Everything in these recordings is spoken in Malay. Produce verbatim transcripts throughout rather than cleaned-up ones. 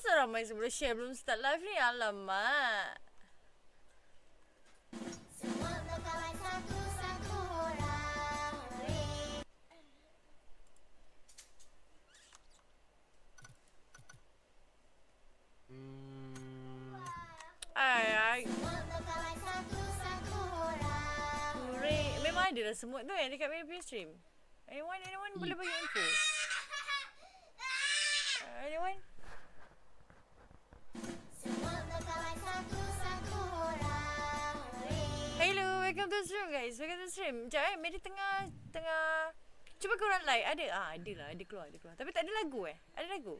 Masa ramai sebelum share belum start live ni? Alamak. Semua berkawan satu-satu orang. Hmm. Ay, ay. Memang ada lah semut tu yang dekat Mary punya stream. Anyone, anyone boleh bagi info? Uh, anyone? Hello, welcome to stream guys. Welcome to stream. Sekejap eh, Mary tengah, tengah cuba korang like, ada? Ah, ada lah, ada keluar, ada keluar. Tapi tak ada lagu eh? Ada lagu?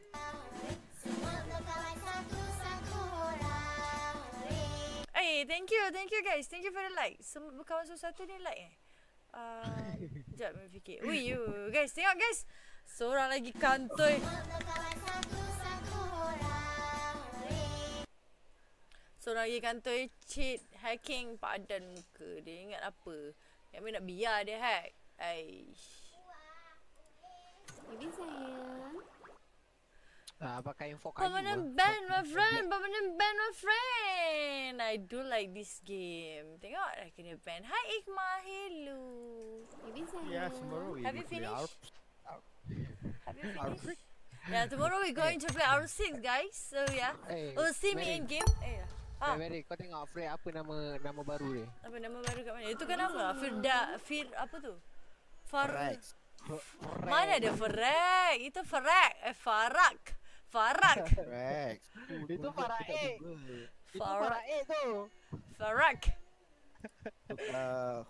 Hey, thank you, thank you guys. Thank you for the like. Semua berkawan satu-satu ni like eh. Ah, uh, sekejap Mary fikir. Ui, you guys, tengok guys. Seorang lagi kantoi. Seorang lagi kantoi cheat hacking padan muka. Dia ingat apa? Yang Mary nak biar dia hack. Aish. Ini sayang. Ah, pakai info kayu. Permanent ban my friend, permanent ban my friend. I do like this game. Tengok dah kena ban. Hi Iqmal, hello. Maybe saya. Yeah, tomorrow we have finish. Have you finished? Yeah, tomorrow we going to play R six guys. So yeah. Hey, oh, see Mary. Me in game. Eh. Ah. Mary, kau tengok Afri apa nama nama baru dia? Apa nama baru kat mana? Itu kan nama Firda, Fir apa tu? Far. Mana ada Farag? Itu Farag, eh Farak. Farak. Farak. Itu Farak A. Farak A tu. Farak. Ah,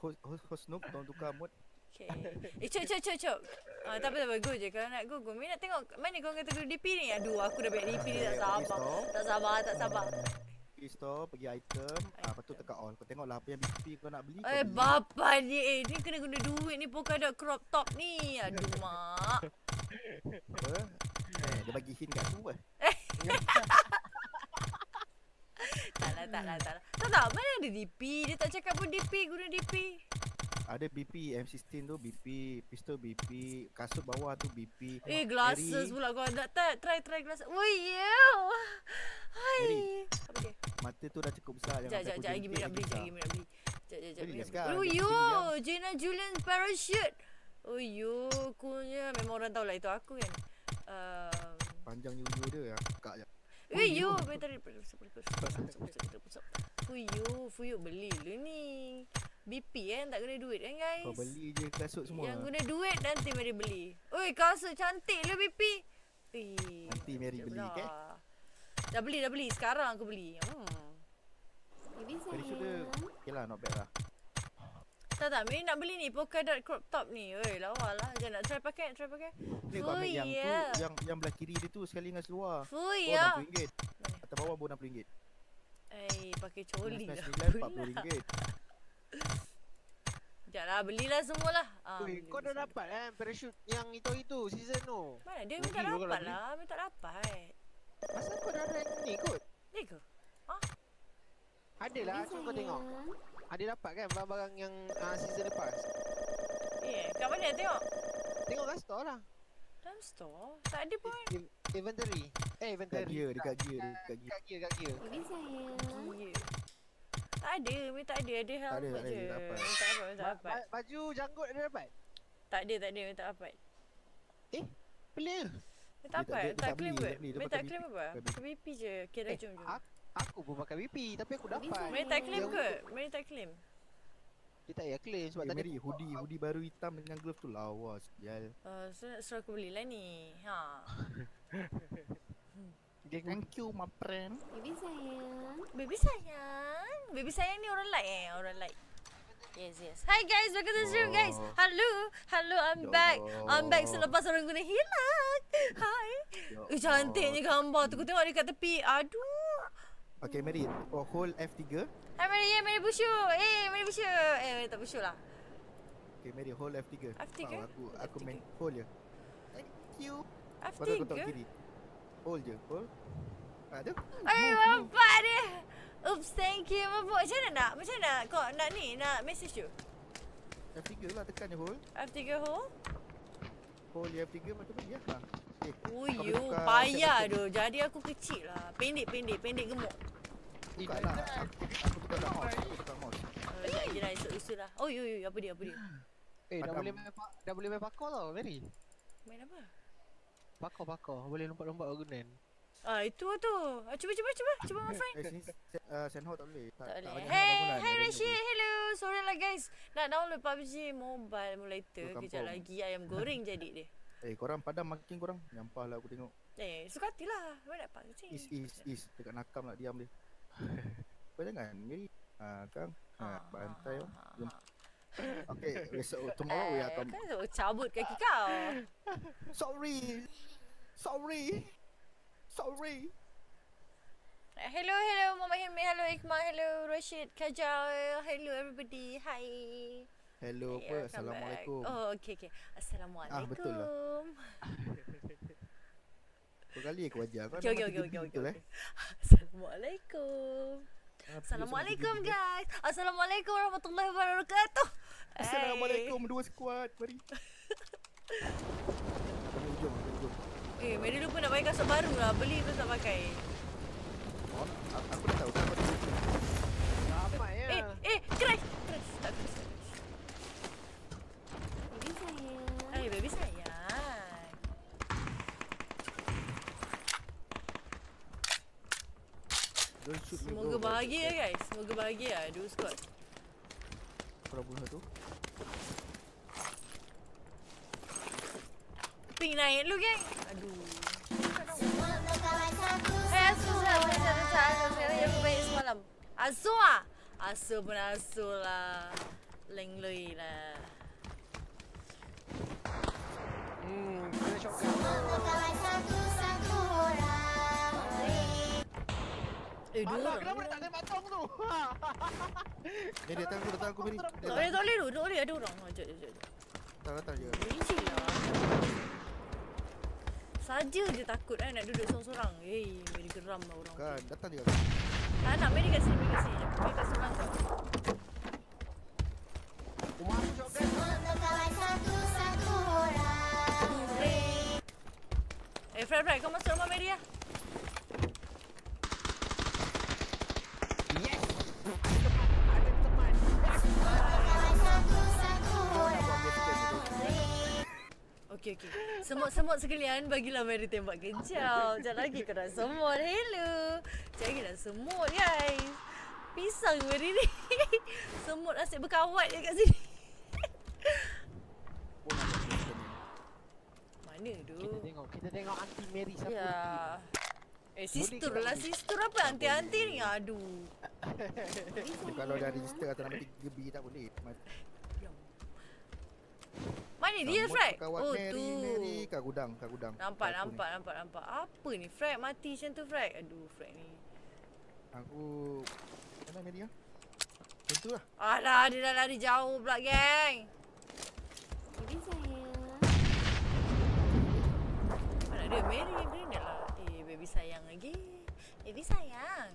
Husnub tolong tukar mood. Okey. Eh, cok cok cok cok. Ah, tak apa tak apa, go je kalau nak go. Go Mary nak tengok mana kau kata dulu D P ni. Aduh, aku dah banyak D P ni tak sabar. Tak sabar, tak sabar. Pergi store, pergi item, ah lepas tu tekan all. Kau tengoklah apa yang D P kau nak beli. Eh, bapak ni eh, ni kena guna duit ni Polkadot crop top ni. Aduh mak. Apa? Dia bagi hint kat aku eh. Taklah, taklah, taklah. Tak tak, mana ada D P? Dia tak cakap pun D P, guna D P. Ada B P, M sixteen tu B P, pistol B P, kasut bawah tu B P. Eh, glasses Mary pula kau nak tak? Try, try glasses. Oh, yeah. Hai. Okay. Mata tu dah cukup besar. Jangan jat, jat, jat. Give me nak beli, give me nak beli. Jat, jat, jat. Oh, yo. Gina Julian parachute. Oh, yo. Kunya. Memang orang tahulah itu aku kan. Um, panjang juga dia akak je. Eh yo, betul betul betul betul. Fuyu, fuyu beli dulu ni. B P kan tak guna duit kan guys. Kau beli je kasut semua. Yang guna duit nanti Mary beli. Oi, kasut cantik lah B P. Eh, nanti Mary beli ke? Dah beli, dah beli. Sekarang aku beli. Hmm. Ini saya. Okeylah, not bad lah. Tak tak, Mary nak beli ni Polkadot crop top ni. Oi, lawa lah. Jangan nak try pakai, try pakai. Ni kau ambil yang yeah tu, yang yang belah kiri dia tu sekali dengan seluar. Fui ya. Oh, enam puluh ringgit. Atas bawah pun enam puluh ringgit. Eh, pakai coli lah. empat puluh ringgit. Janganlah, belilah semualah. Ah, oi, kau dah dapat eh parachute yang itu-itu season tu. Mana dia minta dapat lah, minta dapat. Masa kau dah rank ni kot. Ni ke? Ah. Adalah, cuba tengok. Ada dapat kan barang-barang yang uh, season lepas. Eh, kat mana tengok? Tengok kat store lah. Dalam store? Tak ada pun. In inventory. Eh, inventory. Dekat gear, dekat gear, dekat gear. Dekat gear, dekat gear. Ini saya. Gear. Tak ada, memang tak ada. Ada helmet je. Tak dapat, tak dapat, tak dapat. Baju janggut ada dapat? Tak ada, tak ada, memang tak dapat. Eh, pelik. Memang tak dapat, tak claim kot. Memang tak claim apa? Pakai B P je. Okay, dah jom, jom. Aku pun pakai B P tapi aku dapat. Mary tak claim ke? Mary tak claim. Dia tak payah claim sebab hey, tadi hoodie, hoodie baru hitam dengan glove tu lawa sial. Uh, so suruh aku belilah ni. Ha. Thank you my friend. Baby sayang. Baby sayang. Baby sayang ni orang like eh, orang like. Yes, yes. Hi guys, welcome to the stream guys. Hello, hello, I'm Yo. back. I'm back selepas orang guna hilang. Hi. Eh, cantiknya gambar tu. Aku tengok dekat tepi. Aduh. Okay, Mary. Oh, hold F tiga. Hai Mary, yeah, Mary busyu. Eh, Mary busyu. Eh, Mary tak busyu lah. Okay, Mary, hold F tiga. F tiga? Oh, aku aku F tiga. Main hold je. Thank you. F tiga? Baru aku tengok kiri. Hold je, hold. Aduh. Eh, bapak dia. Oops, thank you mabuk. Macam mana nak? Macam mana nak? Kau nak ni? Nak message tu? F tiga lah, tekan je hold. F tiga hold. Hold je F tiga, macam mana? Ya lah. Uyu, payah tu. Jadi aku kecil lah. Pendek-pendek, pendek gemuk. Buka lah. Aku, aku tukar lah mouse. Aku tukar mouse. Oh, tak je lah. Esok-esok lah. Oh, yu, yu. Apa dia, apa dia? Eh, dah boleh, main, dah boleh main parkour tau, Mary. Main apa? Parkour, parkour. Boleh lompat-lompat bangunan. Ah, itu lah tu. Cuba, cuba, cuba. Cuba, my friend. Eh, sini, uh, Senho tak boleh. Tak, tak, tak boleh. Hey, hi Rashid. Hello. Sorry lah, guys. Nak download P U B G Mobile emulator. Kejap lagi ayam goreng jadi dia. Eh, korang Padang makin korang. Nyampah lah aku tengok. Eh, suka hati lah. Mereka dapat kecil. Is, is, is. Dekat nakam lah diam dia. Kau jangan. Miri. Haa, Kang. Haa, bantai lah. Okay, besok tomorrow we akan. Kau cabut kaki kau. Sorry. Sorry. Sorry. Hello, hello. Mama Hilmi. Hello, Iqmal. Hello, Rashid. Kajal. Hello, everybody. Hi. Hello, apa? Assalamualaikum. Oh, okey, okey. Assalamualaikum. Ah, betul lah. Berapa kali aku ajar? Okey, okey, okey, okey. Assalamualaikum. Assalamualaikum, guys. Assalamualaikum warahmatullahi wabarakatuh. Assalamualaikum, dua squad. Mari. Eh, Mary lupa nak pakai kasut baru lah. Beli tu tak pakai. Aku dah tahu. Eh, eh, crash. Crash, tak crash. Hai baby sayang. Semoga bahagia guys. Semoga bahagia lah dua squad. Problem satu. Ping naik lu geng. Aduh. Hey Azul lah. Boleh cakap Azul yang baik semalam. Azul lah. Azul pun Azul lah. Leng lui lah. Hmm, kena shotgun. Semua kawan satu-satu orang. Eh, dua. Kenapa tak ada batong tu? Eh, dia datang aku, datang aku, Mary. Tak boleh, tak boleh tu. Tak boleh, ada orang. Sekejap, sekejap. Tak datang je. Easy lah. Saja je takut kan nak duduk seorang-seorang. Eh, Mary geram lah orang. Kan, datang je. Tak nak, Mary kat sini, Mary kat sini. Mary kat seorang tau. Rumah aku shotgun. Semua kawan satu-satu orang. Eh, Fred, Fred, kau masuk rumah Mary lah. Yes! Ada teman. Kawan satu-satu orang. Okey, okey. Semut-semut sekalian, bagilah Mary tembak kejap. Sekejap lagi kau nak semut. Hello. Sekejap lagi nak semut, guys. Pisang Mary ni. Semut asyik berkawat je kat sini. Kita tengok, kita tengok Aunty Mary siapa. Ya. Eh, sister lah, sister apa anti-anti ni? Aduh. Kalau dah register atas nama tiga B tak boleh. Mana dia, Fred? Oh, tu. Mary, kat gudang, kat gudang. Nampak, nampak, nampak, nampak. Apa ni, Fred? Mati macam tu, Fred. Aduh, Fred ni. Aku... Mana Mary lah? Tentulah. Alah, dia dah lari jauh pula, geng. Mary sayang. Dia Mary, Mary nak lah. Eh, baby sayang lagi. Baby sayang.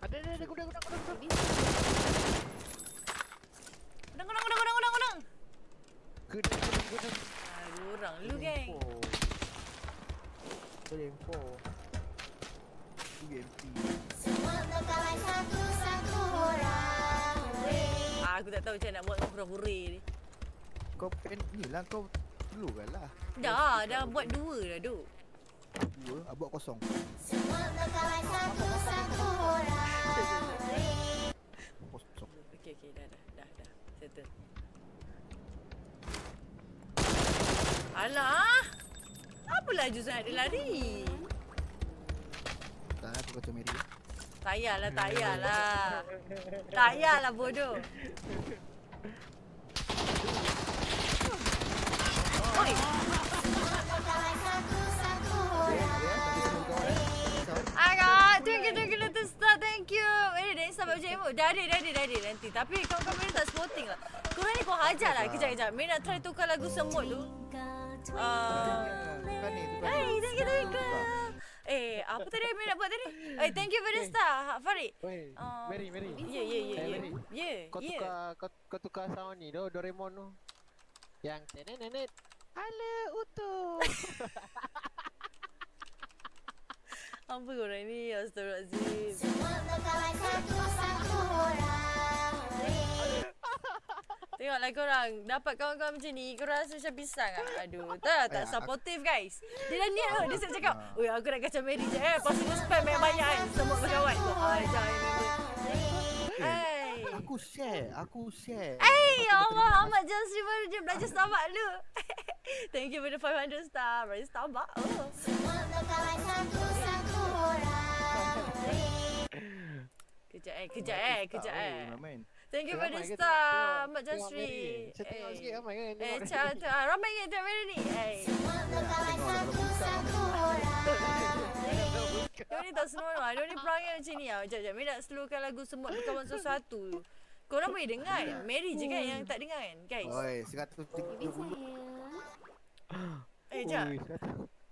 Ada, ada, ada. Gudang, gudang, gudang. Gudang, gudang, gudang, gudang, gudang, gudang. Gudang, gudang, gudang. Ah, gudang lu, geng. Berempo. B M P. Semua kawan satu-satu orang. Ah, aku tak tahu macam nak buat hura-hura ni. Kau pen ni lah, kau dulu kan lah. Dah, dah buat dua dah duk. Dua? Ah, buat kosong. Semua kawan satu-satu orang. Kosong. Okey, okey, dah, dah, dah, dah. Settle. Alah! Apa laju sangat dia lari? Tak, aku kacau Mary. Tak payahlah, tak payahlah. Tak payahlah, bodoh. Oi. Agak, thank you, thank you, let's start, thank you. Eh, dah sampai macam emo. Dah ada, dah ada, dah ada nanti. Tapi kawan-kawan Mary tak sporting lah. Korang ni korang hajar lah. Kejap, kejap. Mary nak try tukar lagu semut tu. Hai, thank you, thank you. Eh, apa tadi Mary nak buat tadi? Eh, thank you for the star, Farid. Mary, Mary. Ya, ya, ya. Ya, ya. Kau tukar sound ni tu, Doraemon tu. Yang nenek-nenek Ala utuh. Apa orang ni? Astagfirullahaladzim. Semua berkawan satu-satu orang. Tengoklah korang, dapat kawan-kawan macam ni, korang rasa macam pisang tak? Aduh, tak tak supportive guys. Dia dah niat tau, dia siap cakap, oi aku nak kacau Mary je eh, lepas tu spam banyak-banyak kan. Semua berkawan tu, ah jangan remember. Hey. Aku share, aku share. Hey, Allah, Ahmad Jan Sri baru je belajar Starbuck dulu. Thank you for the five hundred star, bro. Starbuck. Oh. Semua berkawan satu-satu orang. Kejap eh, kejap eh, kejap eh. Thank you for the star, Mak Jan Sri. Saya tengok sikit ramai kan. Eh, cakap ramai kan tengok Mary ni. Eh. Semua berkawan satu-satu orang. Dia ni tak slow lah. Dia ni perangai macam ni lah. Sekejap, sekejap. Mary nak slowkan lagu Semua Berkawan Satu-Satu. Korang boleh dengar. Mary je kan yang tak dengar kan, guys. Oi, seratus tiga puluh. Eh, sekejap.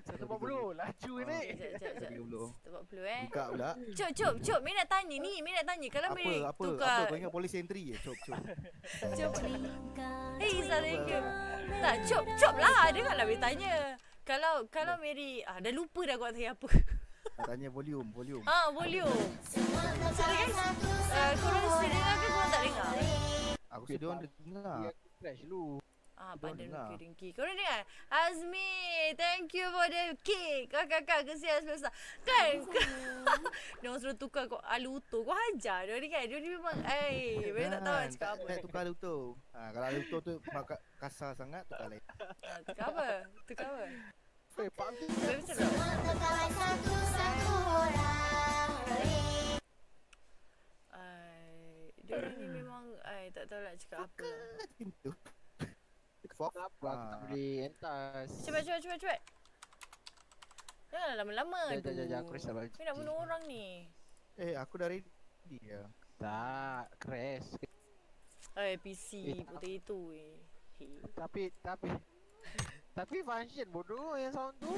seratus empat puluh. Laju ni. Sekejap, sekejap. seratus empat puluh eh. Buka pula. Cop, cop, cop. Mary nak tanya ni. Mary nak tanya. Kalau Mary tukar. Apa, kau ingat polis entry je? Cop, cop. Cop. Eh, Assalamualaikum. Tak, cop, cop lah. Dengarlah Mary tanya. Kalau kalau Mary, ah dah lupa dah kau nak tanya apa. Tanya volume, volume. Ah, volume. Sorry guys. Uh, korang sedia dengar ke korang tak dengar? Aku sedia orang dengar. Ya, aku crash dulu. Ah, pandai muka dengki. Korang dengar? Azmi, thank you for the cake. Kakak-kakak kesian semesta. Kan? Dia orang suruh tukar kau alu utuh. Kau hajar dia ni kan? Dia ni memang, eh, boleh tak tahu nak cakap apa. Tak tukar alu utuh. Ah, kalau alu utuh tu kasar sangat, tukar lain. Ah, tukar apa? Tukar apa? Weh, paham tu. Semua berkawan satu-satu orang. Ay, dia ni memang, ay, tak tahu nak cakap apa lah. Pintu. Fok apa, aku tak boleh entas. Cepat, cepat, cepat, cepat. Janganlah lama-lama tu. Aku nak bunuh orang ni. Eh, aku dah ready ya. Tak, crash. Eh, P C, putih itu eh. Tapi, tapi Tapi function bodoh yang sound tu.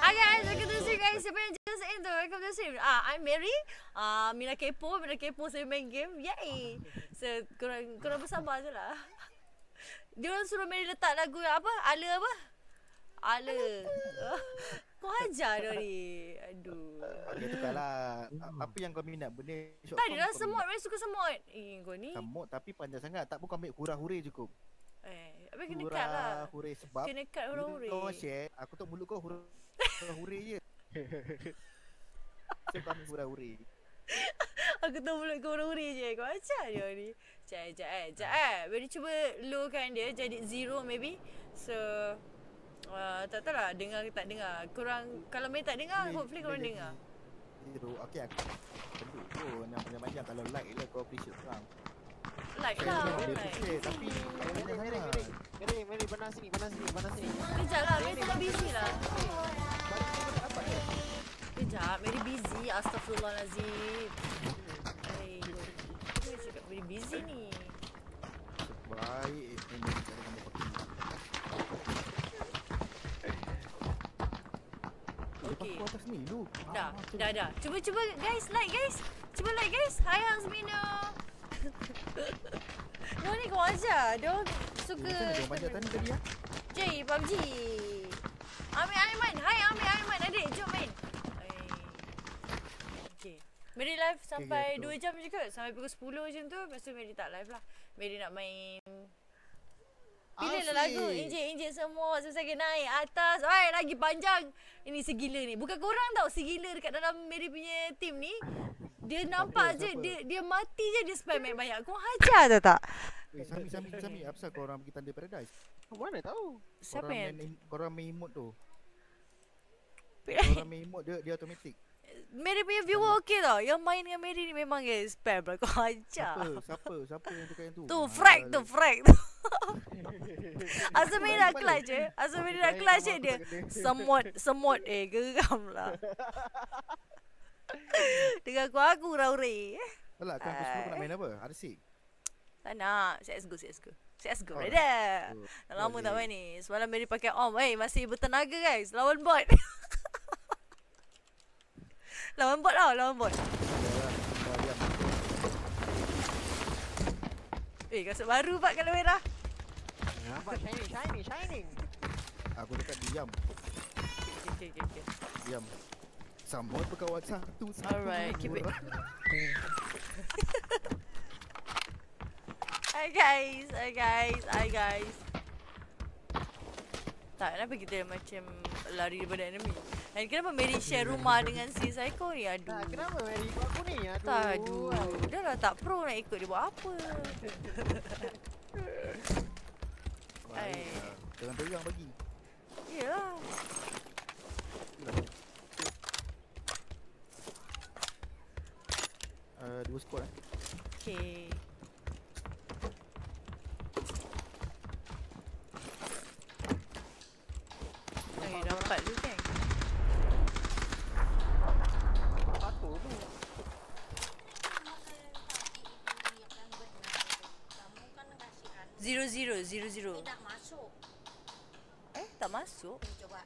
Hi guys, welcome to the stream guys. Siapa yang just enter, welcome to the stream. Ah, I'm Mary. Ah, Mira kepo, Mira kepo saya main game. Yay. So, korang, korang bersabar je lah. Dia orang suruh Mary letak lagu apa? Ala apa? Ala. Kau hajar dia ni. Aduh. Dia tukar lah. Apa yang kau minat? Benda tak, dia dah semut. Mary suka semut. Eh, kau ni. Semut tapi panjang sangat. Tak pun kau ambil hura-hura cukup. Eh, apa kena cut lah. Hura-hura sebab kena cut hura-hura. Kau share, aku tak mulut kau hura-hura je. So kau ambil hura-hura. Aku tak mulut kau hura-hura je. Kau macam dia ni. Sekejap, sekejap eh. Sekejap eh. Mari cuba lowkan dia. Jadi zero maybe. So Uh, tak tahu lah dengar ke tak dengar. Korang, kalau Mary tak dengar, hopefully korang dengar. Zero, okay aku penduk pun yang panjang-panjang. Kalau like lah kau appreciate korang. Like lah, boleh like. Tapi, Mary, Mary, Mary Mary, Mary, benar sini, benar sini, benar sini. Kejap lah, Mary tengah busy lah. Kejap, Mary busy, astagfirullahalazim. Mary, Mary cakap Mary busy ni. Baik, Mary. Okay. Aku atas ni dulu. Dah, ah, dah, dah. Cuba-cuba guys, like guys. Cuba like guys. Hai Azmina. Dia ni kau ajar. Dia suka. Jay, P U B G. Amir Aiman. Hai Amir Aiman. Adik, jom main. Okay. Mary live sampai okay, dua jam je ke? Sampai pukul sepuluh jam tu. Lepas tu Mary tak live lah. Mary nak main. Pilihlah lagu, injek-injek semua, susah ke naik atas. Oi, lagi panjang. Ini segila ni. Bukan korang tau, segila dekat dalam Mary punya team ni. Dia nampak je, dia dia mati je, dia spam main banyak. Kau hajar tau tak? Eh, Sami, Sami, Sami. Apa pasal korang pergi Thunder Paradise? Kau mana tahu? Siapa yang? Korang main emote tu. Korang main emote, dia dia automatic. Mary punya viewer okey tau. Yang main dengan Mary ni memang guys spam lah. Kau hajar. Siapa? Siapa? Siapa yang tukar yang tu? Tu, frag tu, frag tu. Asal Mary dah clutch je. Asal Mary dah clutch je dia. Semut, semut. Eh, geram lah. Dengan aku, aku rauri. Alah, kau nak main apa? R C? Tak nak. C S G O, C S G O. C S G O, right there. Lama tak main ni. Semalam Mary pakai om. Eh, masih bertenaga guys. Lawan bot. Lawan bot tau, lawan bot. Eh, kasut baru pak kalau merah. Ya. Pak shiny, shiny, shining. Aku dekat diam. Okey, okey, okey. Diam. Sambut berkawan satu. Alright, keep it. Hi guys, hi guys, hi guys. Tak, kenapa kita macam lari daripada enemy? Dan kenapa Mary share rumah dengan si Psycho ni? Aduh tak, kenapa Mary ikut aku ni? Aduh tak, aduh. Dah lah tak pro nak ikut dia buat apa. Hai. Jangan pegang bagi. Yelah. Uh, dua squad eh. Okay. Eh, dapat dulu kan? Patuh tu. Zero, zero, zero, zero. Ini tak masuk. Eh, tak masuk? Cuba.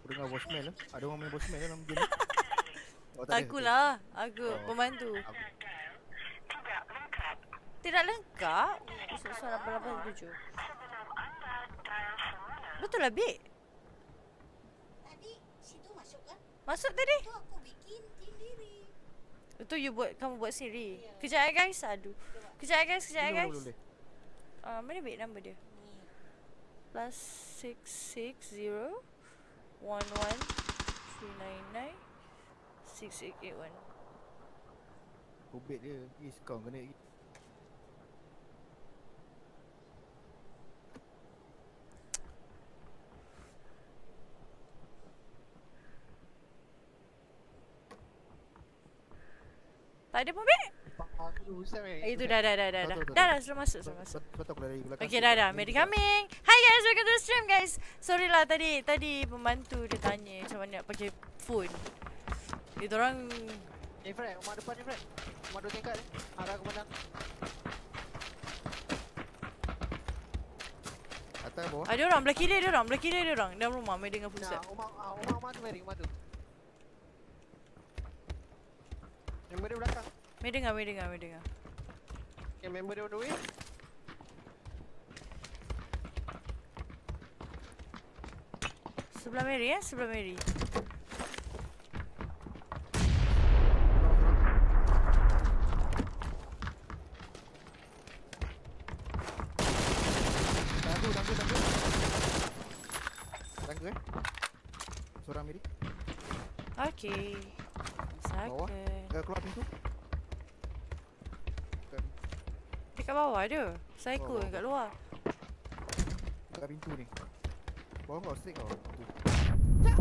Aku dengar voicemail lah. Ada orang main voicemail dalam game ni. Oh, akulah, aku oh. Pembantu. Aku. Tidak lengkap. Tidak lengkap. Soalan lapan lapan tujuh. Betul lah, Bik. Tadi situ masuk kan? Masuk tadi. Itu aku bikin sendiri. Itu you buat, kamu buat sendiri. Yeah. Kejap eh guys, aduh. Kejap eh guys, kejap eh guys. Ah, uh, mana Bik nombor dia? Ni. Plus six six zero one one three nine nine. enam lapan lapan satu. Kubik dia, please kau kena. Tak ada pun, Bik? Eh, itu dah, dah, dah, dah, dah, dah, dah, sudah masuk, sudah masuk. Okay, dah, dah, Mary coming. Hi guys, welcome to the stream guys. Sorry lah tadi, tadi pembantu dia tanya macam mana nak pakai phone. Itu orang. Eh Fred, rumah depan ni Fred. Rumah dua tingkat ni. Arah ke mana? Atas bawah. Ada orang belah kiri dia orang, belah kiri dia orang. Dalam rumah main dengan pusat. Nah, rumah ah, rumah mana tu Mary? Rumah tu. Member dia belakang. Main dengar, main dengar, main dengar. Okay, member dia on the way. Sebelah Mary eh, sebelah Mary. Okey. Sakit. Dah keluar pintu. Dekat bawah dia. Psycho yang kat luar. Dekat pintu ni. Bawah kau stick kau. Tak.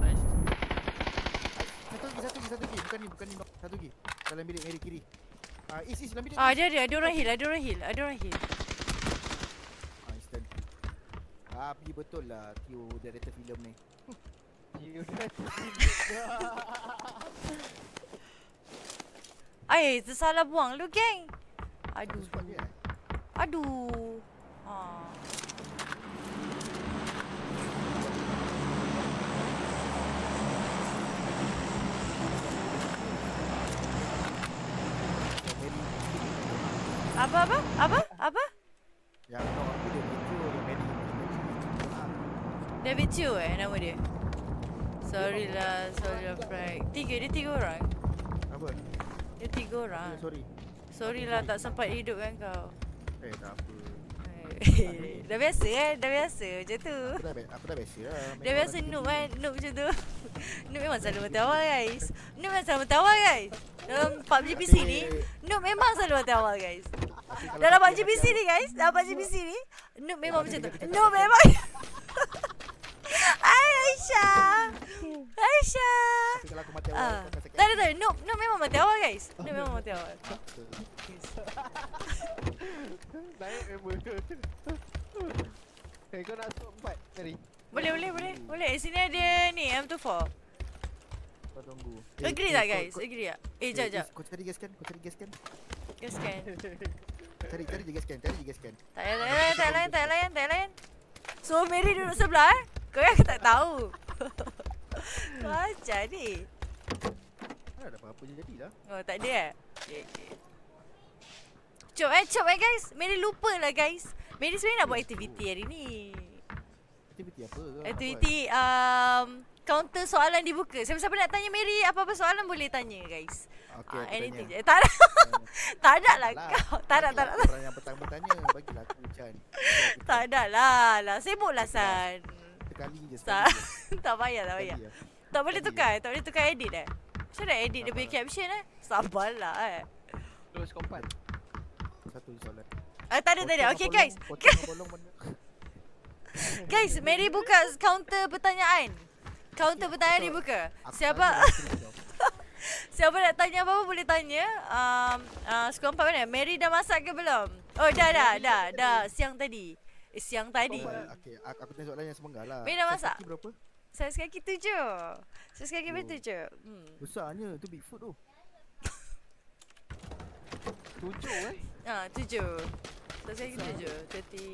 Nice. Satu lagi, satu lagi, satu lagi. Bukan ni, bukan ni. Satu lagi. Dalam bilik Mary kiri. Ah, is is dalam bilik. Ah, dia dia ada orang heal, ada orang heal, ada orang heal. Ah, instant. Ah, pergi betul lah Tio director filem ni. Ay, tersalah buang lu geng. Aduh. Aduh. Ah. Apa apa? Apa? Apa? Yang kau aku dia Bicu, dia Bicu eh nama dia. Sorry lah, sorry lah Frank. Tiga, dia tiga orang. Apa? Dia tiga orang. Sorry. Sorry lah tak sempat hidupkan kau. Eh tak apa. Dah biasa kan? Dah biasa macam tu. Aku dah, aku dah biasa lah. Dah biasa noob kan? Noob macam tu. Noob memang selalu mati awal guys. Noob memang selalu mati awal guys. Dalam P U B G P C ni, noob memang selalu mati awal guys. Dalam P U B G P C ni guys, dalam P U B G P C ni, noob memang macam tu. Noob memang. Hai Aisyah. Aisyah. Kalau aku mati awal. Tak ada tak ada. Noob, noob memang mati awal guys. Noob memang mati awal. Naik member. Eh kau nak stop empat tadi. Boleh boleh boleh. Boleh. Sini ada ni M dua puluh empat. Kau tunggu. Agree tak guys? Agree tak? Eh jap jap. Kau cari gas kan? Kau cari gas kan? Gas kan. Cari cari je gas kan. Cari je gas kan. Tak lain tak lain tak lain tak lain. Semua Mary duduk sebelah eh? Korang tak tahu. Macam ni tak ada apa-apa je jadilah. Oh tak ada eh? Okay, okay. Cop eh, cop eh guys. Mary lupa lah guys. Mary sebenarnya nak buat aktiviti hari ni. Aktiviti apa? Aktiviti um, counter soalan dibuka. Siapa-siapa nak tanya Mary apa-apa soalan boleh tanya guys. Okay, uh, anything tanya je. Tak ada. Tak ada lah kau. Tak ada, tak ada. Orang yang petang bertanya bagilah aku Chan. Tak ada lah lah. Sibuklah San. Sekali je sekali. Tak payah, tak payah. Tak boleh tukar, tak boleh tukar edit eh. Macam nak edit dia punya caption eh. Sabarlah eh. Terus kompan. Satu soalan. Ah tak ada, tak ada. Okay guys. Guys, Mary buka counter pertanyaan. Counter pertanyaan dibuka. Siapa siapa nak tanya apa-apa boleh tanya. um, uh, Sekolah empat mana? Mary dah masak ke belum? Oh dah dah dah dah siang tadi. Eh, siang tadi. Okey, aku tanya soalan yang semenggal lah. Mary dah masak? Size kaki berapa? Size kaki tujuh. Size kaki berapa tujuh? Hmm. Besarnya tu Bigfoot tu. Tujuh eh? Ah tujuh. Size kaki tujuh. Tadi.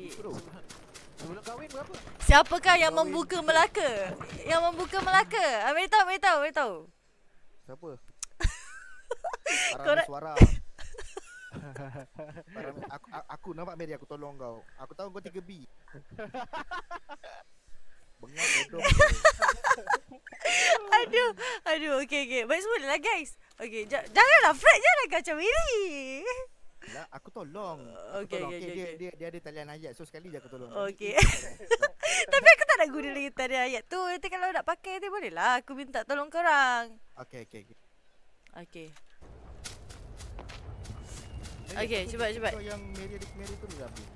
Sebelum kahwin berapa? Siapakah yang kahwin membuka Melaka? Yang membuka Melaka? Ah, Mary tahu, Mary tahu, Mary tahu. Siapa? Parang suara. Parang, aku, aku nampak Mary, aku tolong kau. Aku tahu kau tiga B. Bengak bodoh. Aduh, aduh, okey okey. Baik semula lah guys. Okey, janganlah fret je lah macam Mary. Lah, aku tolong. Aku okay, tolong. Okay, okay, dia, okay. Dia, dia ada talian ayat. So sekali je aku tolong. Okey. Tapi aku tak nak guna lagi talian ayat tu. Nanti kalau nak pakai tu boleh lah. Aku minta tolong korang. Okey okey okey. Okey. Okey, cepat cepat. Yang Mary ada Mary tu dah habis.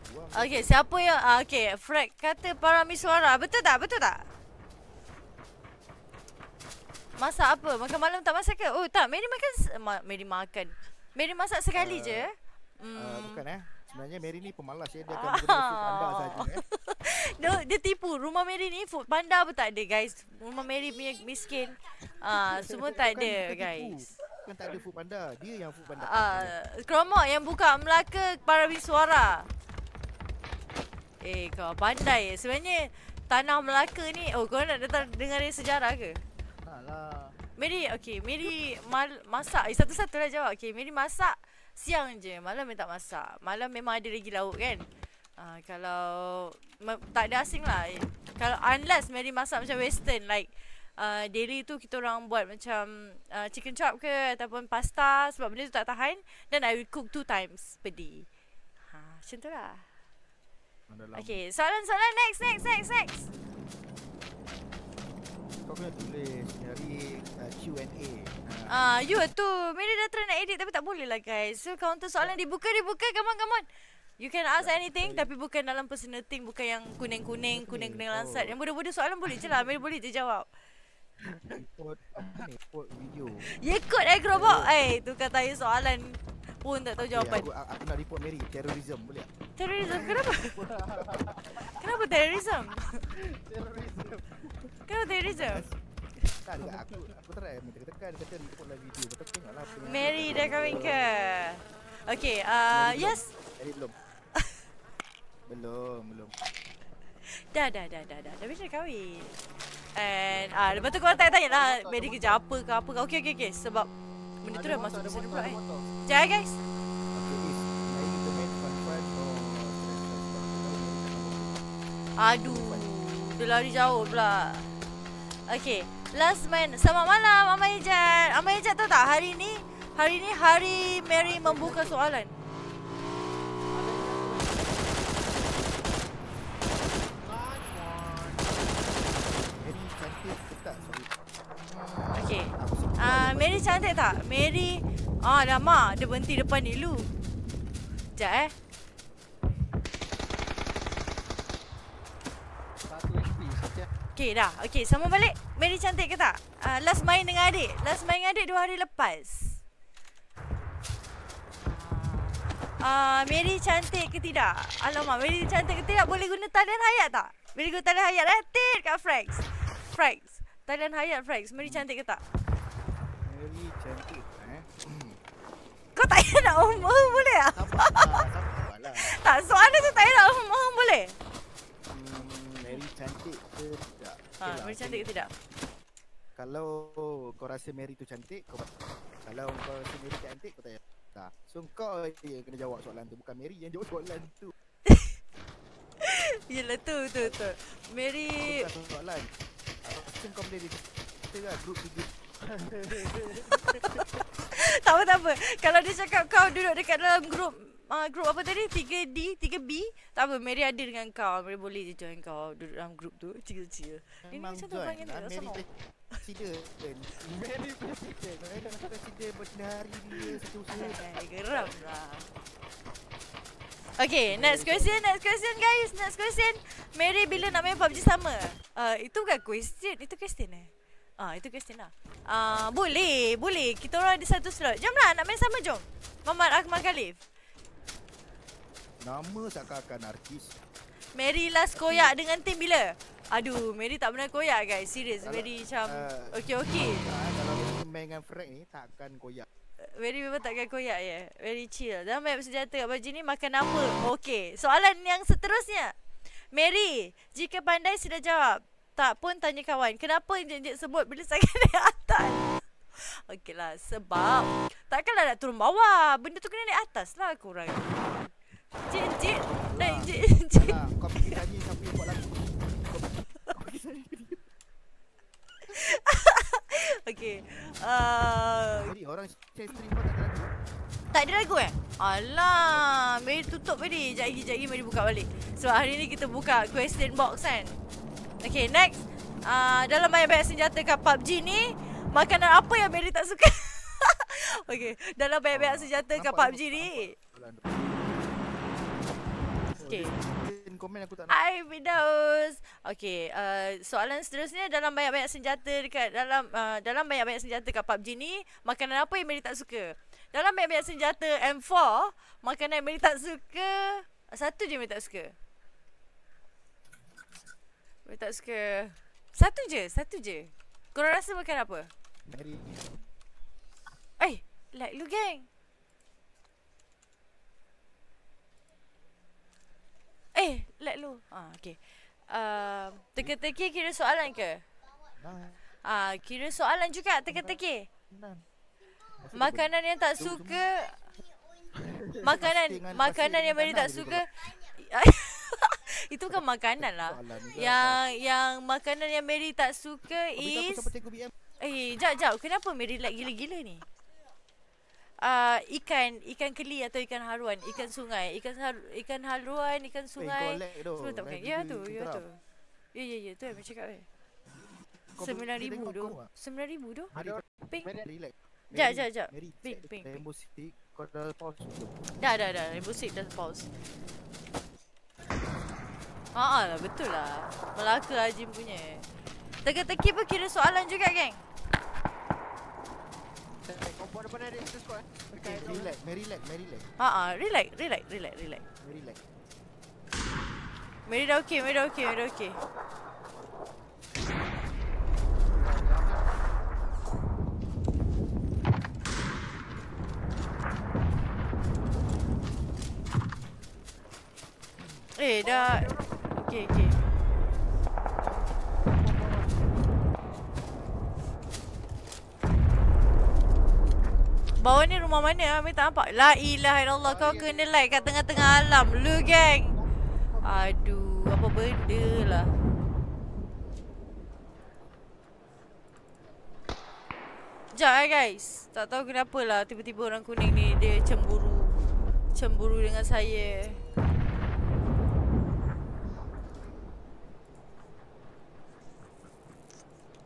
Okey, siapa yang uh, okey, Fred kata Parameswara. Betul tak? Betul tak? Masak apa? Makan malam tak masak ke? Oh, tak. Mary makan Ma Mary makan. Mary masak sekali uh, je. Hmm. Uh, bukan eh. Sebenarnya Mary ni pemalas ya. Dia akan ah. guna Food Panda saja eh. dia, dia tipu. Rumah Mary ni Food Panda pun tak ada guys. Rumah Mary punya miskin. Ah, uh, semua tak bukan, ada bukan guys. Tipu. Bukan tak ada Food Panda. Dia yang Food Panda. Ah, uh, Kromok yang buka Melaka Parameswara. Eh kau pandai eh. Sebenarnya tanah Melaka ni. Oh kau nak datang dengar dari sejarah ke? Taklah. Mary, okay, Mary masak. Eh, satu-satu lah jawab. Okay, Mary masak siang je. Malam dia tak masak. Malam memang ada lagi lauk kan. Uh, kalau tak ada asing lah. Eh, kalau unless Mary masak macam western. Like uh, daily tu kita orang buat macam uh, chicken chop ke ataupun pasta. Sebab benda tu tak tahan. Then I will cook two times per day. Ha, macam tu lah. Okay, soalan-soalan next, next, next, next. Kau kena tulis dari uh, Q and A. Ah, you tu Mary dah try nak edit tapi tak boleh lah guys. So counter soalan dibuka, dibuka, come on, come on. You can ask anything tapi bukan dalam personal thing, bukan yang kuning-kuning, kuning-kuning lansat. Yang bodoh-bodoh soalan boleh je lah, Mary boleh je jawab. Ikut ikut video. Ya ikut eh gerobak. Eh, tukar tanya soalan pun tak tahu jawapan. Okay, aku, aku nak report Mary, terorism boleh tak? Terorism? Kenapa? Kenapa terorism? Terorism. Kenapa terorism? Tak ada, aku, aku try tekan-tekan, kata report lah video. Betul tengok lah. Mary dah kahwin ke? Okay, uh, Mary yes. Mary belum. Belum, belum. Dah, dah, dah, dah, dah. Dah dah kahwin. And, ah, lepas tu korang tanya-tanya lah Mary kerja apa ke apa ke. Okay, okay, okay. Sebab benda tu dah masuk ke sana pula eh. Sekejap guys. Aduh, dia lari jauh pula. Okay, last man. Selamat malam Amal Ejat. Amal Ejat tahu tak hari ni? Hari ni hari Mary membuka soalan. Okay, uh, Mary cantik tak? Mary ah, lama dia berhenti depan ni lu. Sekejap eh. Okay dah. Okay sama balik. Mary cantik ke tak? Uh, last main dengan adik. Last main dengan adik dua hari lepas. Uh, Mary cantik ke tidak? Alamak, Mary cantik ke tidak? Boleh guna talian hayat tak? Boleh guna talian hayat eh? Tit kat Frax. Frax. Talian hayat Frax. Mary cantik ke tak? Mary cantik eh? Kau tak payah nak umum boleh tak? Tak, soalan tu tak payah nak umum boleh? Hmm, cantik ke tidak? Ha, Mary cantik ke tidak? Kalau kau rasa Mary tu cantik, kau baca. Kalau kau rasa Mary cantik, kau tanya. Tak. So kau yang kena jawab soalan tu, bukan Mary yang jawab soalan tu. Yelah tu tu tu. Mary bukan soalan. Macam kau boleh kita lah group tiga. Tak apa tak apa. Kalau dia cakap kau duduk dekat dalam group uh, group apa tadi? tiga D, tiga B. Tak apa, Mary ada dengan kau. Mary boleh je join kau duduk dalam group tu. Cira-cira. Ini macam tu panggil tak sama. Cira. Mary presiden. Mary dah nak cira bersenari dia satu usaha. Geram lah. Okay, next question, next question guys. Next question. Mary bila nak main P U B G sama? Uh, itu bukan question. Itu question eh? Ah, itu question lah. Ah, boleh, boleh. Kita orang ada satu slot. Jomlah nak main sama, jom. Muhammad Akmal Khalif. Nama seakan-akan artis. Mary last koyak dengan tim bila? Aduh, Mary tak pernah koyak guys. Serius, Mary macam uh, okey okey. Kalau main dengan Frank ni takkan koyak. Mary memang takkan koyak ya. Yeah. Very chill. Dalam map senjata P U B G ni makan apa? Okey. Soalan yang seterusnya. Mary, jika pandai sila jawab. Tak pun tanya kawan. Kenapa Encik sebut bila saya naik atas? Okeylah, sebab takkanlah nak turun bawah. Benda tu kena naik atas lah korang. Encik, Encik. Naik Encik, Encik. Kau pergi tanya siapa yang buat lagu. Kau pergi tanya dia. Okey. Jadi orang share stream pun tak ada lagu. Tak ada lagu eh? Alah. Mari tutup tadi. Sekejap lagi, sekejap lagi mari buka balik. Sebab hari ni kita buka question box kan. Okay, next. Uh, dalam banyak-banyak senjata kat P U B G ni, makanan apa yang Mary tak suka? Okay, dalam banyak-banyak senjata kat P U B G ni. Okay. Hai Fidaus. Okay, uh, soalan seterusnya dalam banyak-banyak senjata dekat dalam uh, dalam banyak-banyak senjata kat P U B G ni, makanan apa yang Mary tak suka? Dalam banyak-banyak senjata M four, makanan yang Mary tak suka, satu je Mary tak suka. Mary tak suka. Satu je, satu je. Korang rasa makan apa? Mary. Eh, like lu geng. Eh, like lu. Ah, okey. Uh, teka-teki kira soalan ke? Ah, kira soalan juga teka-teki. Makanan yang tak suka. Makanan makanan yang Mary tak suka. Itu bukan makanan lah. Yang yang makanan yang Mary tak suka is. Eh, jap jap. Kenapa Mary like gila-gila ni? Uh, ikan ikan keli atau ikan haruan, ikan sungai, ikan haru, ikan haruan, ikan sungai. Semua tak makan. Ya tu, ya tu. Ya ya ya tu yang cakap eh. sembilan ribu tu. sembilan ribu tu. Ping. Jap jap jap. Ping ping. Rainbow stick kau dah pause. Dah dah dah. Rainbow stick dah pause. Haa lah, betul lah. Melaka Azim punya. Teka-teki pun kira soalan juga, geng. Kompon depan ada extra squad. Relax, relax, relax. Haa, relax, relax, relax, relax. Relax. Mary dah okey, Mary dah okey, Mary dah okey. Eh, dah. Okay, okay. Bawah ni rumah mana? Amir tak nampak. La ilaha illallah. Kau kena like kat tengah-tengah alam. Lu geng. Aduh. Apa benda lah. Sekejap eh guys. Tak tahu kenapa lah. Tiba-tiba orang kuning ni dia cemburu. Cemburu dengan saya.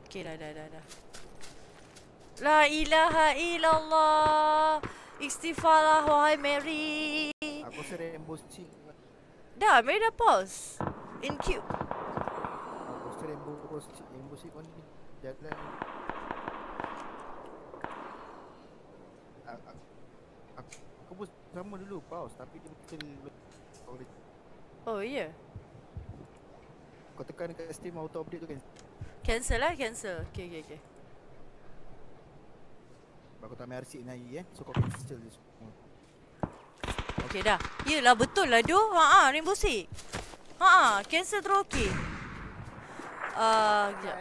Okey dah dah dah dah. La ilaha illallah. Istighfarlah wahai Mary. Aku sering rainbow stick. Dah, Mary dah pause. In queue. Aku sering rainbow stick, rainbow stick ni. Jalan. Aku pun sama dulu pause tapi dia betul. Oh ya. Yeah. Kau tekan dekat Steam auto update tu kan. Cancel lah, cancel. Okay, okay, okay. Sebab kau tak ambil R C naik eh. So kau cancel je semua. Okay dah. Yelah betul lah doh. Haa, rainbow stick. Haa, cancel terus okay. Uh, yeah.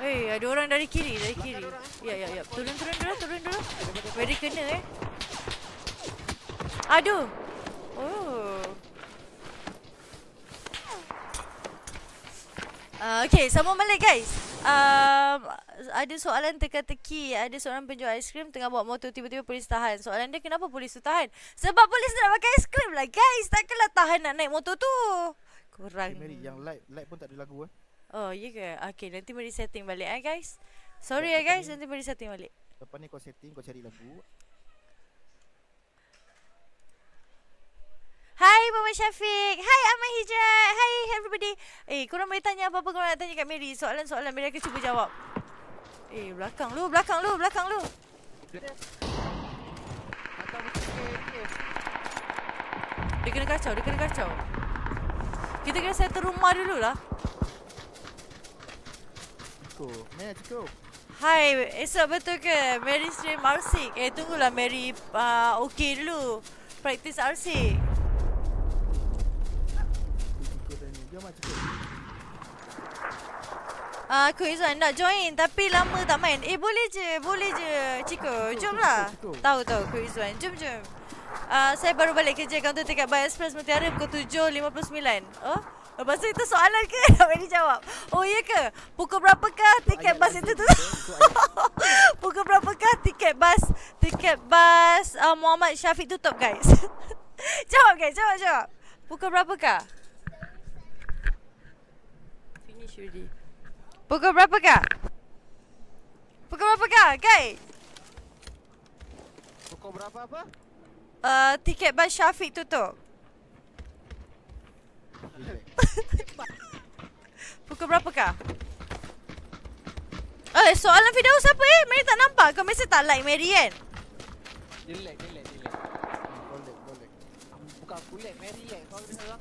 Hey, ada orang dari kiri, dari kiri. Ya, ya, ya. Turun, turun dulu, turun dulu. Very kena eh. Aduh. Oh. Uh, okay, sama Malik guys. Um, ada soalan teka-teki. Ada seorang penjual aiskrim tengah bawa motor, tiba-tiba polis tahan. Soalan dia, kenapa polis tu tahan? Sebab polis nak pakai aiskrim lah guys. Takkanlah tahan nak naik motor tu. Kurang. Okay, Mary, yang light, light pun tak ada lagu eh. Oh, ya ke? Okay, nanti boleh setting balik eh guys. Sorry ya guys, nanti boleh setting balik. Lepas ni kau setting, kau cari lagu. Hai Mama Syafiq, hai Amal Hijrat, hai everybody. Eh, korang boleh tanya apa-apa korang nak tanya kat Mary. Soalan-soalan Mary akan cuba jawab. Eh, belakang lu, belakang lu, belakang lu. Dia kena kacau, dia kena kacau. Kita kena settle rumah dululah. Mary cukup. Hai, esok betul ke Mary stream R C? Eh, tunggulah Mary uh, okey dulu. Practice R C. Ah, aku Izwan nak join tapi lama tak main. Eh, boleh je, boleh je Ciko, jomlah. Tahu tahu aku Izwan, jom jom. Ah, saya baru balik kerja kaunter dekat Bay Express Mutiara pukul tujuh lima puluh sembilan. Oh, lepas tu itu soalan ke? Tak boleh dijawab. Oh, ya ke? Pukul berapakah tiket bas itu tu? Pukul berapakah tiket bas? Tiket bas uh, Muhammad Syafiq tutup guys. Jawab guys, jawab jawab. Pukul berapakah? Finish already. Pukul berapa kah? Pukul berapa kah, guys? Pukul berapa apa? Uh, tiket bas Syafiq tutup. Pukul berapa kah? Eh, soalan Fidaus apa eh? Mary tak nampak. Kau mesti tak like Mary kan? Dia like, dia like, dia like. Boleh, boleh. Bukan aku like Mary kan? Kau boleh salah?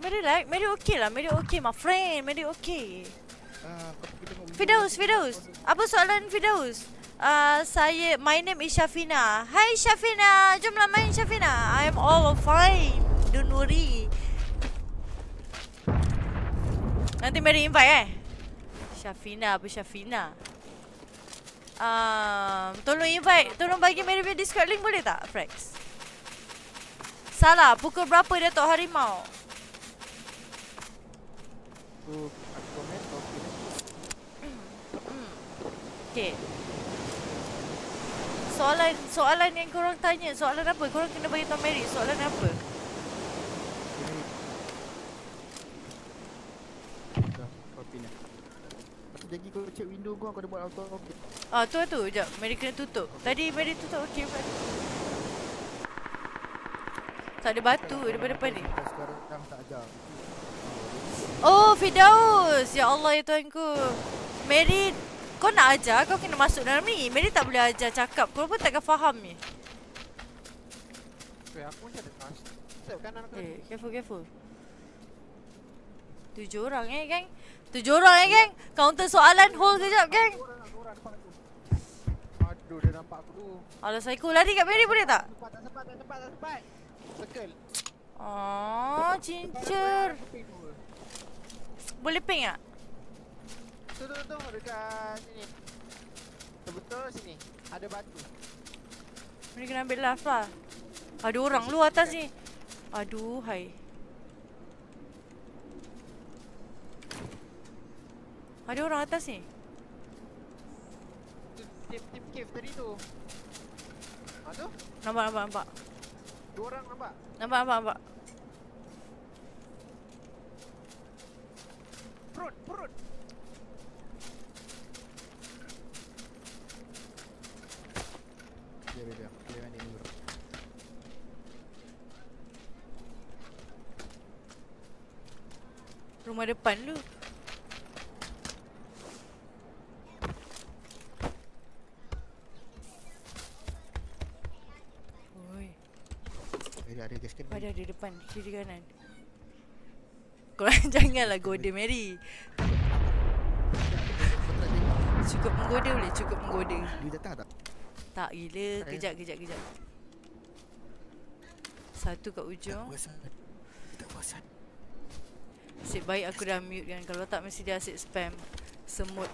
Mary like? Mary okay lah. Mary okay, my friend. Mary okay. Fidaus, Fidaus. Apa soalan Fidaus? Uh, saya, my name is Syafina. Hi Syafina, jomlah main Syafina. I'm all fine, don't worry. Nanti Mary invite eh. Syafina, apa Syafina? Um, tolong invite, tolong bagi Mary punya Discord link boleh tak, Frex? Salah, pukul berapa Dato' Harimau? Okay. Soalan soalan yang korang tanya, soalan apa? Korang kena bagi tahu Mary, soalan apa? Dah, copy ni. Aku jadi kau check window kau, kau ada buat auto okay. Ah, tu tu, jap. Mary kena tutup. Tadi Mary tutup okey buat. Tak ada batu daripada depan ni. Sekarang tak ajar. Oh, Fidaus. Ya Allah, ya Tuhanku. Mary, kau nak ajar, kau kena masuk dalam ni. Mary tak boleh ajar cakap. Kau pun takkan faham ni. Weh, aku macam ada trans. Step kanan aku. Eh, careful, careful. Tujuh orang eh, geng. Tujuh orang eh, geng. Counter soalan, hold kejap, geng. Aduh, dia nampak aku dulu. Alah, psycho. Lari kat Mary boleh tak? Tak sempat, tak sempat, tak sempat. Circle. Aww, cincir. Boleh ping tak? Tu tu tu dekat sini. Betul sini. Ada batu. Mari kena ambil laf lah. Ada orang lu atas ni. Aduh hai. Ada orang atas ni. Tip tip cave tadi tu. Ha tu? Nampak nampak nampak. Dua orang nampak. Nampak nampak nampak. Perut perut. Dia beda, dia main ini bro. Rumah depan lu. Oi. Ada ada gas kan? Ada di depan, kiri kanan. Korang janganlah goda Mary. Cukup menggoda boleh, cukup menggoda. Dia datang tak? Tak gila. Kejap kejap kejap. Satu kat ujung. Tak puasan. Asyik baik aku dah mute kan. Kalau tak mesti dia asyik spam semut.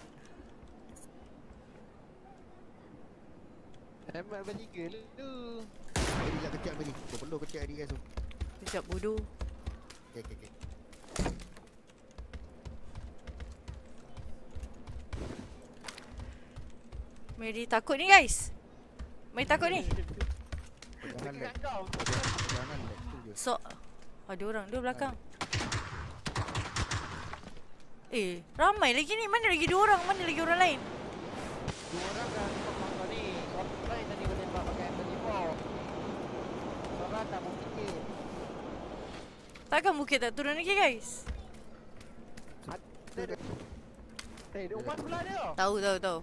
Amat abang tiga lu. Jadi nak kecap abang ni. Kau perlu kecap dia guys. Kecap bodoh. Okay okay okay. Mary takut ni guys. Mary takut ni. So ada orang dua belakang. Eh, ramai lagi ni. Mana lagi dua orang? Mana lagi orang lain? Dua orang dah tembak kau ni. Orang lain tadi bertembak pakai M P four. Orang tak mau fikir. Takkan bukit tak turun lagi guys? Eh, dia umat pula dia. Tahu, tahu, tahu.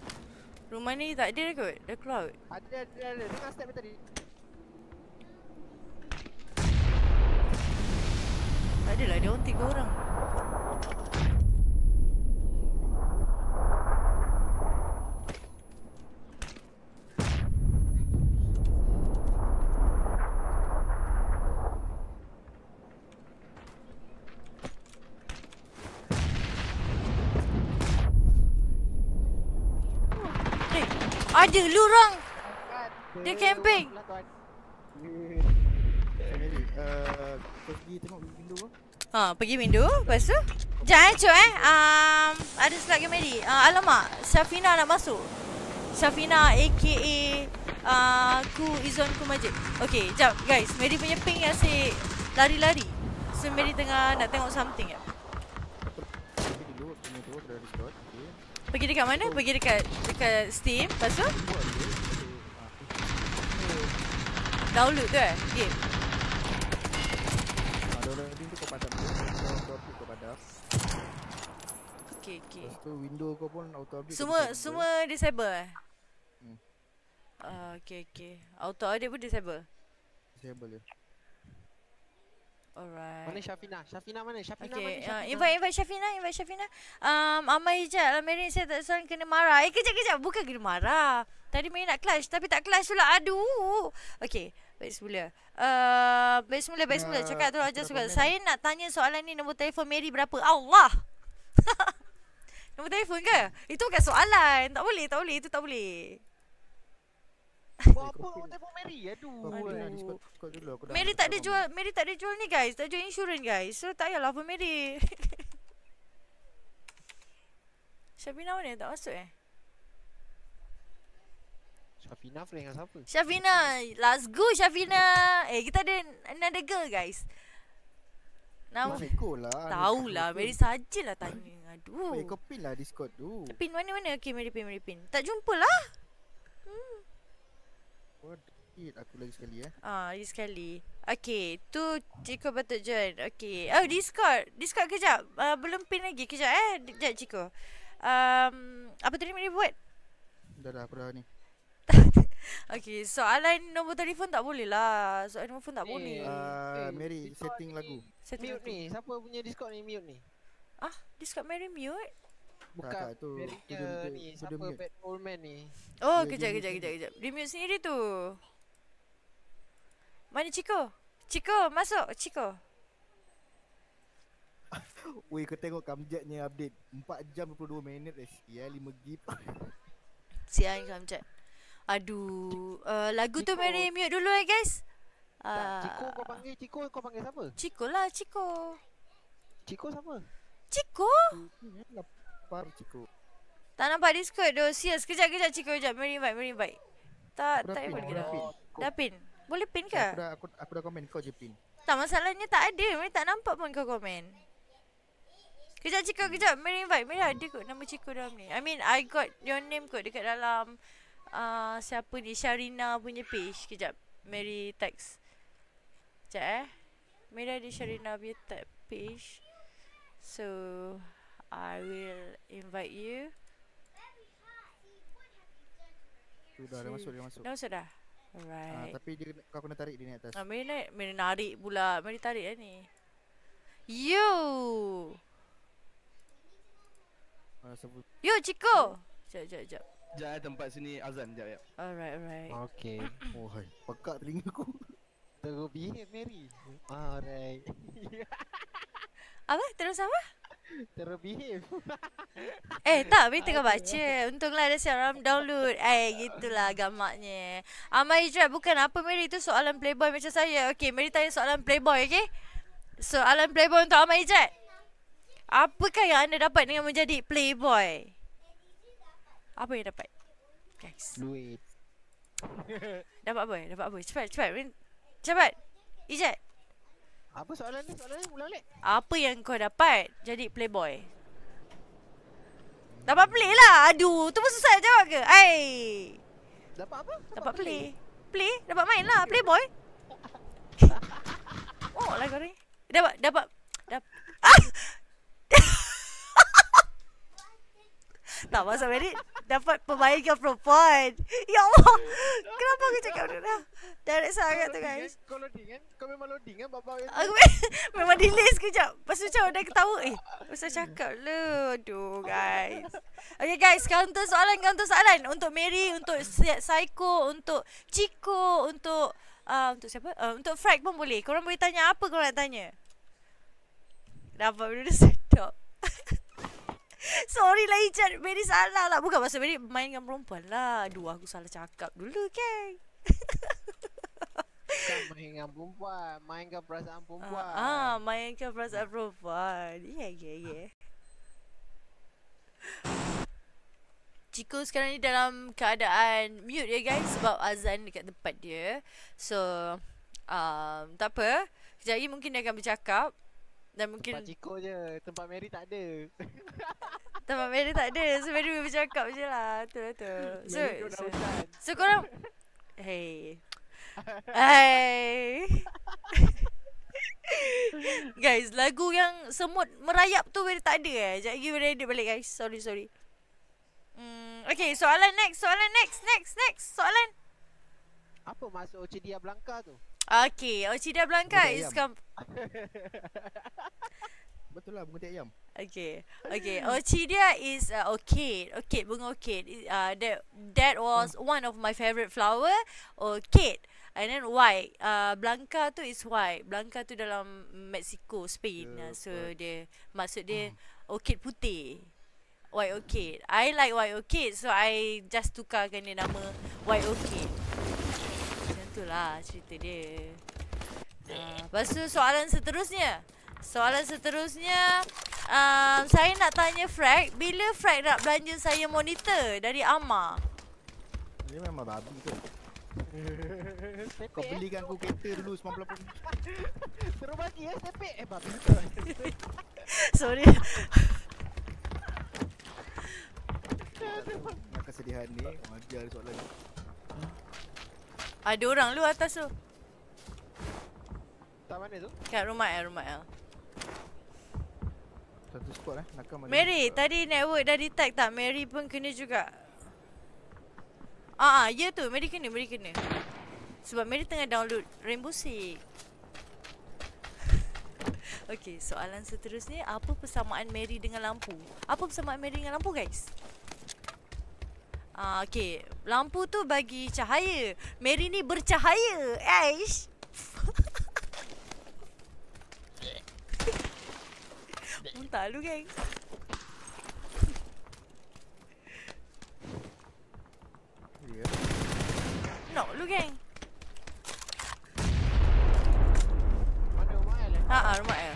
Rumah ni tak ada kot. Dah keluar kot. Ada, ada, ada. Dengar step dia tadi. Tak adalah, dia orang tiga orang. Ada lu orang. Dia camping. Uh, pergi tengok window. Ha, pergi window. Lepas tu jangan cok eh. Um, ada slot game ready. Uh, alamak, Syafina nak masuk. Syafina aka uh, Ku Izon Ku Majid. Okey, jap guys. Mary punya ping asyik lari-lari. So Mary tengah nak tengok something ya. Pergi dekat mana? Pergi dekat dekat Steam. Lepas tu download tu eh game. Download tu kau padam. Auto-update kau padam. Okay, okay. Lepas tu window kau pun auto-update. Semua semua disable eh? Hmm. Uh, okay, okay. Auto-update pun disable? Disable je. Alright. Mana Syafina? Syafina mana? Syafina okay. mana? Syafina? Uh, invite, invite Syafina, invite Syafina. Um, Amai hijab lah Mary, saya tak seorang kena marah. Eh, kejap, kejap. Bukan kena marah. Tadi Mary nak clash, tapi tak clash pula. Aduh. Okay, baik semula. Uh, baik semula, baik semula. Cakap terus aja suka. Saya nak tanya soalan ni, nombor telefon Mary berapa? Allah! Nombor telefon ke? Itu bukan soalan. Tak boleh, tak boleh. Itu tak boleh. Buat apa orang telefon Mary? Aduh. Aduh. Mary tak ada jual, Mary tak ada jual ni guys. Tak jual insurans guys. So tak payahlah apa Mary. Syafina mana tak masuk eh? Syafina friend dengan siapa? Syafina. Let's go Syafina. Eh kita ada another girl guys. Nama Eko lah. Tahu lah Mary sajalah tanya. Aduh. Eko pin lah Discord tu. Pin mana-mana. Okay Mary pin, Mary pin. Tak jumpa lah. Hmm. Aku lagi sekali eh. Ah, lagi sekali. Okay, tu Ciko patut join. Okay. Oh, Discord. Discord kejap. Uh, belum pin lagi. Kejap eh. Kejap Ciko. Um, apa tadi Mary buat? Dah dah, aku dah ni. Okay, soalan nombor telefon tak boleh lah. Soalan nombor telefon tak eh, boleh. Uh, Mary, Discord setting lagu. Setting mute lagu ni. Siapa punya Discord ni mute ni? Ah, Discord Mary mute? Bukan tu. Mary dia ni. Siapa Bad Old Man ni? Oh, kejap, kejap, kejap, kejap. Dia mute sendiri tu. Mana Ciko? Ciko, masuk Ciko. Weh, kau tengok Kamjatnya update empat jam dua puluh dua minit eh. Ya, lima gig. Sian Kamjat. Aduh, uh, lagu Ciko tu Mary mute dulu eh guys. Uh, Ciko kau panggil, Ciko kau panggil siapa? Ciko lah, Ciko. Ciko siapa? Ciko? Lapar Ciko. Tak nampak Discord doh. Serius, kejap kejap Ciko kejap. Mary invite, Mary invite. Tak, aku tak pun kita. Dah pin. Boleh pin ke? Aku dah, aku, aku dah komen, kau je pin. Tak, masalahnya tak ada. Mari tak nampak pun kau komen. Kejap Ciko, kejap. Mari invite. Mari ada kot nama Ciko dalam ni. I mean, I got your name kot dekat dalam uh, siapa ni? Sharina punya page. Kejap. Mari text. Kejap eh. Mari ada Sharina punya tab page. So, I will invite you. Sudah, dah masuk, dah masuk. Dah masuk dah? Alright. Ah, tapi dia, kau kena tarik dia naik atas. Ah, Mary naik, Mary narik pula. Mary tarik lah ni. Yo. Yo Ciko. Sekejap, sekejap, sekejap. Sekejap tempat sini azan sekejap. Alright alright. Okay. Oh hai, pekak telinga aku. Terbihak Mary. Alright. Apa? Terus apa? Terbihak. Eh tak, Mary tengah baca. Untunglah ada seorang download. Eh gitulah gamaknya. Amal Ijrat bukan apa Mary, itu soalan playboy macam saya. Okay Mary tanya soalan playboy, okay? Soalan playboy untuk Amal Ijrat. Apakah yang anda dapat dengan menjadi playboy? Apa yang dapat? Guys. Duit. Dapat apa? Dapat apa? Cepat, cepat. Cepat. Ijat. Apa soalan ni? Soalan ni ulang balik. Apa yang kau dapat jadi playboy? Dapat play lah. Aduh, tu pun susah jawab ke? Ai. Dapat apa? Dapat, dapat play. play. Play? Dapat main lah. Playboy. Oh lah kau ni. Dapat, dapat. Dapat. Ah! Tak masuk merit. Dapat perbaikan perempuan. Ya Allah, kenapa aku cakap benda dah direct sangat tu guys. Kau loading kan? Kau memang loading kan? Bapak aku memang delay sekejap. Lepas tu macam dah ketawa. Eh, pasal cakap lah. Aduh guys. Okay guys, counter soalan, counter soalan. Untuk Mary, untuk Psycho, untuk Chico, untuk uh, untuk siapa? Uh, untuk Frag pun boleh. Korang boleh tanya apa korang nak tanya. Dapat benda sedap. Sorry lah Ijat, Mary salah lah. Bukan pasal Mary main dengan perempuan lah. Aduh, aku salah cakap dulu kan. Bukan main dengan perempuan, mainkan perasaan perempuan. Ah, ah mainkan perasaan perempuan. Ya, yeah, ya, yeah, ya yeah. Chico sekarang ni dalam keadaan mute ya guys, sebab azan dekat tempat dia. So, um, tak apa, kejap lagi mungkin dia akan bercakap. Dan mungkin tempat Chico je, tempat Mary tak ada. Tempat Mary tak ada, so Mary bercakap je lah. Betul betul. So, so, so korang hey hey guys, lagu yang semut merayap tu Mary tak ada eh. Sekejap lagi Mary edit balik guys, sorry sorry. Hmm, okay, soalan next, soalan next, next, next, soalan. Apa maksud Orchidia Blanca tu? Okay, Orchidia Blanca is come. Betul lah, bunga ayam. Okay, okay. Orchidia is uh, orchid, orchid, bunga orchid. Uh, that that was hmm. one of my favourite flower, orchid. And then white. Uh, Blanca tu is white. Blanca tu dalam Mexico, Spain. Yeah, so right. dia maksud dia hmm. orchid putih. White orchid. I like white orchid, so I just tukarkan dia nama white orchid. Itulah cerita dia. Uh, lepas tu soalan seterusnya. Soalan seterusnya um, saya nak tanya Frag, bila Frag nak belanja saya monitor dari Ama? Dia memang babi tu. Kau belikan aku kereta dulu sembilan puluh. Terus bagi ya, sepik. Eh babi tu. Sorry. Nak kesedihan ni, wajar soalan ni. Ada orang lu atas tu. Kat mana tu? Kat rumah L, rumah L. Satu squad eh, nakal mana. Mary, tadi network dah detect tak? Mary pun kena juga. Ah, ah, ya tu, Mary kena, Mary kena. Sebab Mary tengah download Rainbow Six. Okey, soalan seterusnya, apa persamaan Mary dengan lampu? Apa persamaan Mary dengan lampu, guys? Ah, okay, lampu tu bagi cahaya. Mary ni bercahaya. Aish. Muntah lu, geng. Yeah. No, lu, geng. Mana rumah L? Haa, rumah L.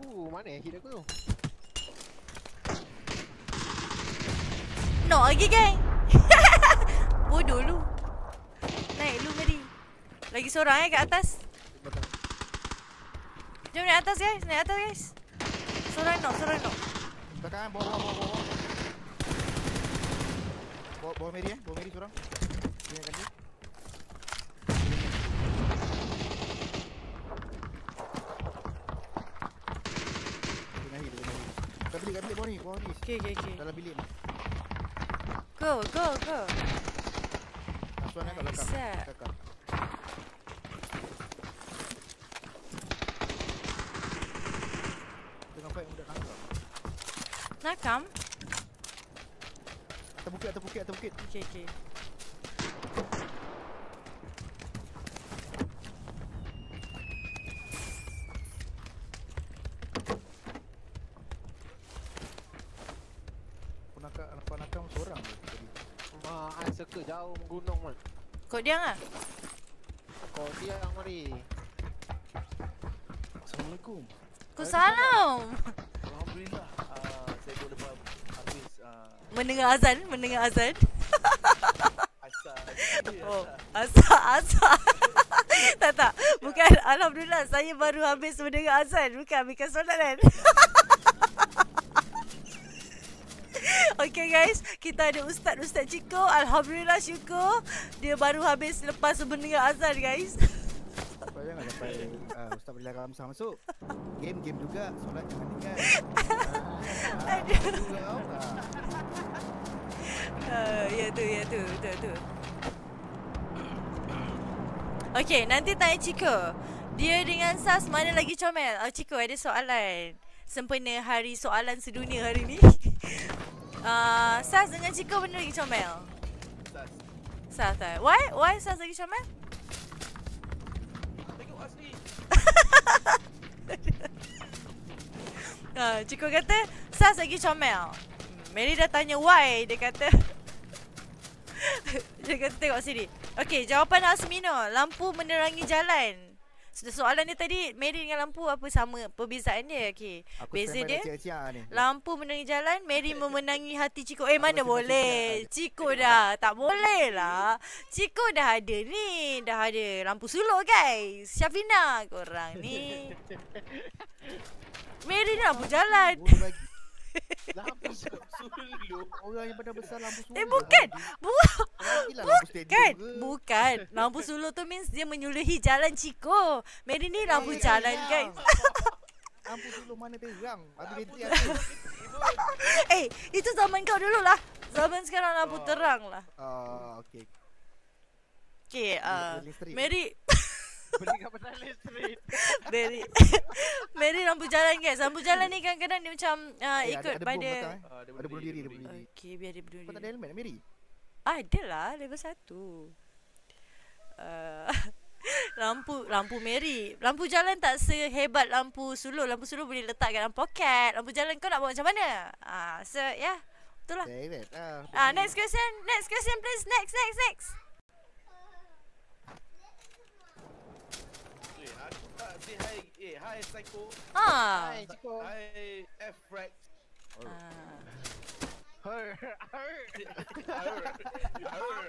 Uh, mana hit aku tu? No lagi geng. Bodoh lu. Naik lu Mary. Lagi seorang eh kat atas. Jom naik atas guys, naik atas guys. Seorang no, seorang no. Belakang bawa bawa bawa bawa. Bawa bawa Mary eh, bawa Mary seorang. Ingatkan dia. Naik dia naik. Kat bilik, kat bilik bawa ni, bawa ni. Okey okey okey. Dalam bilik ni. Go, go, go. Aswan kat belakang. Belakang. Tengah fight muda nakam. Nakam? Kita bukit, atas bukit, atas bukit. Okey, okey. Penakam, penakam seorang tadi. Wah, circle jauh menggunung man. Kau diang ah? Kau diang mari. Assalamualaikum. Waalaikumsalam. Alhamdulillah. Uh, saya baru dapat habis uh... mendengar azan, mendengar azan. Asar. Oh, asar, asar. tak tak. Bukan alhamdulillah, saya baru habis mendengar azan, bukan bukan solat kan. Okay guys, kita ada Ustaz Ustaz Chico. Alhamdulillah syukur dia baru habis lepas mendengar azan guys. Jangan sampai uh, Ustaz boleh larang Hamzah masuk. Game-game juga, solat jangan ingat. Aduh. Uh, ya tu, ya tu, tu, tu. Okay, nanti tanya Chico. Dia dengan Sas mana lagi comel? Oh, Chico ada soalan. Sempena hari soalan sedunia hari ni. Uh, Sas dengan Chico mana lagi comel? Sas. Sas tak? Why? Why Sas lagi comel? uh, Cikgu kata Sas lagi comel. Mary dah tanya why. Dia kata dia kata tengok sini. Okey, jawapan Asmino, lampu menerangi jalan. Soalan dia tadi, Mary dengan lampu apa sama perbezaan dia? Okey, beza dia lampu menerangi jalan, Mary memenangi hati Cikgu. Eh, mana boleh, Cikgu dah tak boleh lah. Cikgu dah ada ni, dah ada lampu suluk guys. Syafina korang ni, Mary ni lampu jalan. Lampu suluk. Orang yang badan besar lampu suluk. Eh bukan. Bukan. Bukan. Bukan. Lampu suluk tu means dia menyuluhi jalan Chico. Mary ni lampu jalan guys. Lampu suluk mana terang? Habis dia. Eh, itu zaman kau dulu lah. Zaman sekarang lampu terang lah. Ah, okey. Okey, Mary berikan pasal listrik. Mary Mary lampu jalan guys. Lampu jalan ni kadang-kadang dia macam uh, eh, ikut ada, ada pada belakang, eh. Ada, ada bunuh diri, diri. diri. Okey, biar dia bunuh diri. Kau tak ada helmet Mary? Ah, ada lah level satu. Uh, lampu lampu Mary. Lampu jalan tak sehebat lampu suluk. Lampu suluk boleh letak kat dalam poket. Lampu jalan kau nak buat macam mana? Ah, so ya. Yeah, betul lah. Ah, next question. Next question please. Next, next, next. Say hi, eh, hi Psycho. Ah. Hi Psycho. Hi F-Rex. Ah. Her, her, her, her.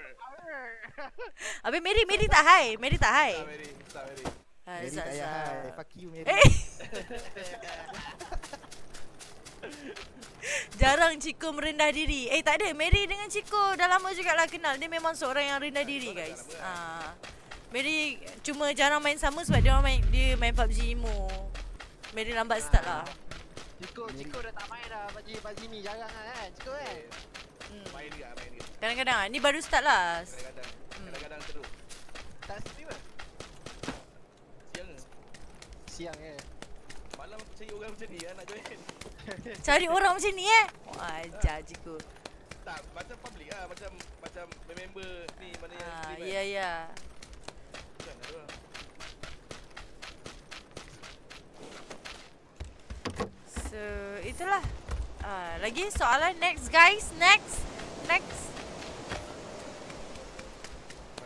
Abang Mary, Mary tak hi, Mary tak hi. Tak Mary, tak Mary. Mary tak hi, fuck you Mary. Jarang Chico merendah diri. Eh tak ada, Mary dengan Chico dah lama juga lah kenal. Dia memang seorang yang rendah diri guys. Ah. Mary cuma jarang main sama sebab dia main dia main P U B G Emo. Mary lambat start lah. Chico, Chico dah tak main dah P U B G P U B G ni jarang kan Chico kan. Hmm. Main juga, main juga. Kadang-kadang ni baru start lah. Kadang-kadang. Kadang-kadang hmm. terus. Tak stream ah. Siang ke? Siang eh. Malam cari orang macam ni ah nak join. Cari orang macam ni eh. Wah, ajar Chico. Tak macam public ah, macam macam member ni mana yang ah, stream. Ah, ya ya. So, itulah. Uh, lagi soalan next guys, next. Next.